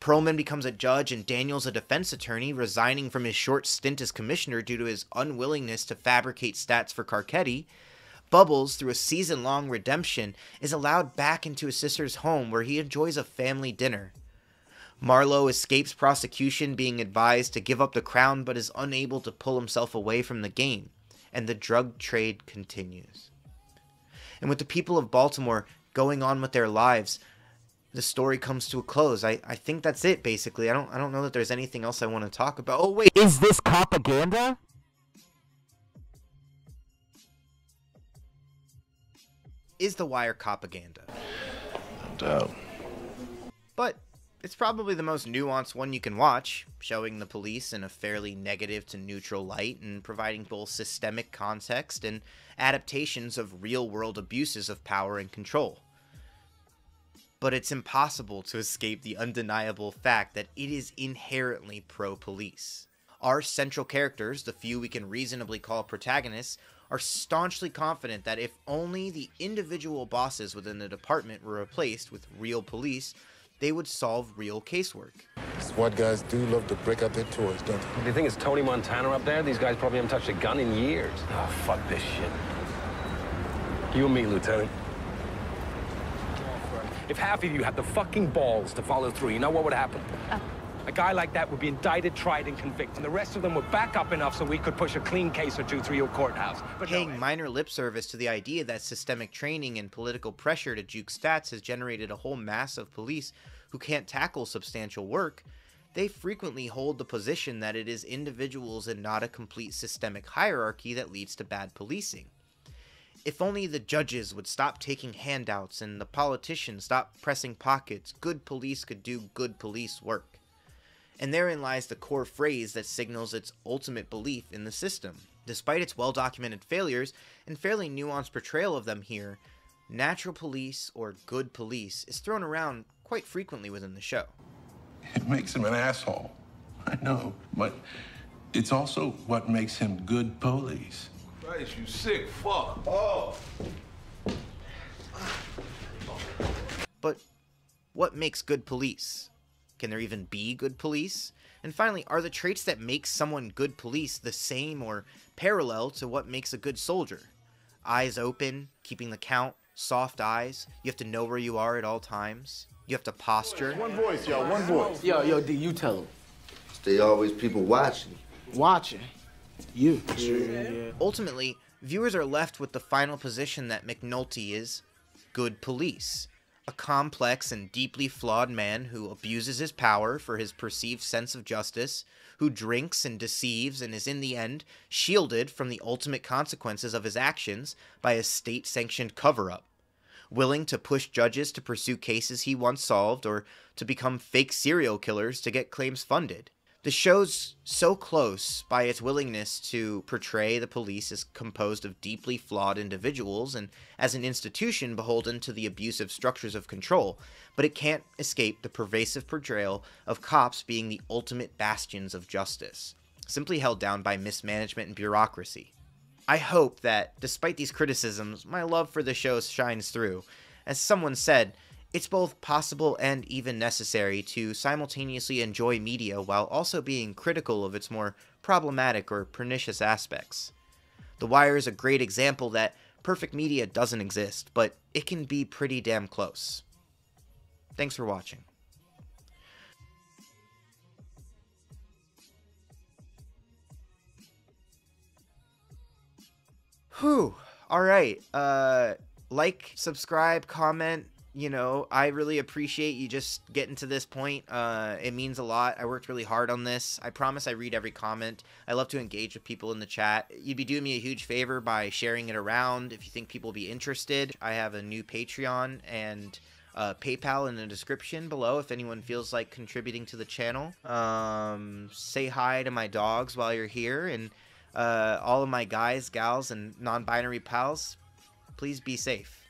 Perlman becomes a judge and Daniels a defense attorney, resigning from his short stint as commissioner due to his unwillingness to fabricate stats for Carcetti. Bubbles, through a season-long redemption, is allowed back into his sister's home where he enjoys a family dinner. Marlowe escapes prosecution, being advised to give up the crown but is unable to pull himself away from the game, and the drug trade continues. And with the people of Baltimore going on with their lives, the story comes to a close. I, I think that's it, basically. I don't, I don't know that there's anything else I want to talk about. Oh, wait! Is this propaganda? Is The Wire propaganda? No doubt. But it's probably the most nuanced one you can watch, showing the police in a fairly negative to neutral light and providing both systemic context and adaptations of real-world abuses of power and control. But it's impossible to escape the undeniable fact that it is inherently pro-police. Our central characters, the few we can reasonably call protagonists, are staunchly confident that if only the individual bosses within the department were replaced with real police, they would solve real casework. SWAT guys do love to break up their toys, don't they? Do you think it's Tony Montana up there? These guys probably haven't touched a gun in years. Oh, fuck this shit. You and me, Lieutenant. If half of you had the fucking balls to follow through, you know what would happen? Uh A guy like that would be indicted, tried, and convicted, and the rest of them would back up enough so we could push a clean case or two through your courthouse. But paying no minor lip service to the idea that systemic training and political pressure to juke stats has generated a whole mass of police who can't tackle substantial work, they frequently hold the position that it is individuals and not a complete systemic hierarchy that leads to bad policing. If only the judges would stop taking handouts and the politicians stop pressing pockets, good police could do good police work. and therein lies the core phrase that signals its ultimate belief in the system. Despite its well-documented failures and fairly nuanced portrayal of them here, natural police or good police is thrown around quite frequently within the show. It makes him an asshole, I know, but it's also what makes him good police. Christ, you sick fuck. Oh. But what makes good police? Can there even be good police? And finally, are the traits that make someone good police the same or parallel to what makes a good soldier? Eyes open, keeping the count, soft eyes, you have to know where you are at all times, you have to posture. One voice, yo, one voice. Yo, yo, D, you tell them. Stay always people watching. Watching? You. Yeah. Ultimately, viewers are left with the final position that McNulty is good police. A complex and deeply flawed man who abuses his power for his perceived sense of justice, who drinks and deceives and is in the end shielded from the ultimate consequences of his actions by a state-sanctioned cover-up, willing to push judges to pursue cases he once solved or to become fake serial killers to get claims funded. The show's so close by its willingness to portray the police as composed of deeply flawed individuals and as an institution beholden to the abusive structures of control, but it can't escape the pervasive portrayal of cops being the ultimate bastions of justice, simply held down by mismanagement and bureaucracy. I hope that, despite these criticisms, my love for the show shines through. As someone said, it's both possible and even necessary to simultaneously enjoy media while also being critical of its more problematic or pernicious aspects. The Wire is a great example that perfect media doesn't exist, but it can be pretty damn close. Thanks for watching. Whew, alright, uh, like, subscribe, comment. You know, I really appreciate you just getting to this point. Uh, it means a lot. I worked really hard on this. I promise I read every comment. I love to engage with people in the chat. You'd be doing me a huge favor by sharing it around if you think people will be interested. I have a new Patreon and uh, PayPal in the description below if anyone feels like contributing to the channel. Um, say hi to my dogs while you're here. And uh, all of my guys, gals, and non-binary pals, please be safe.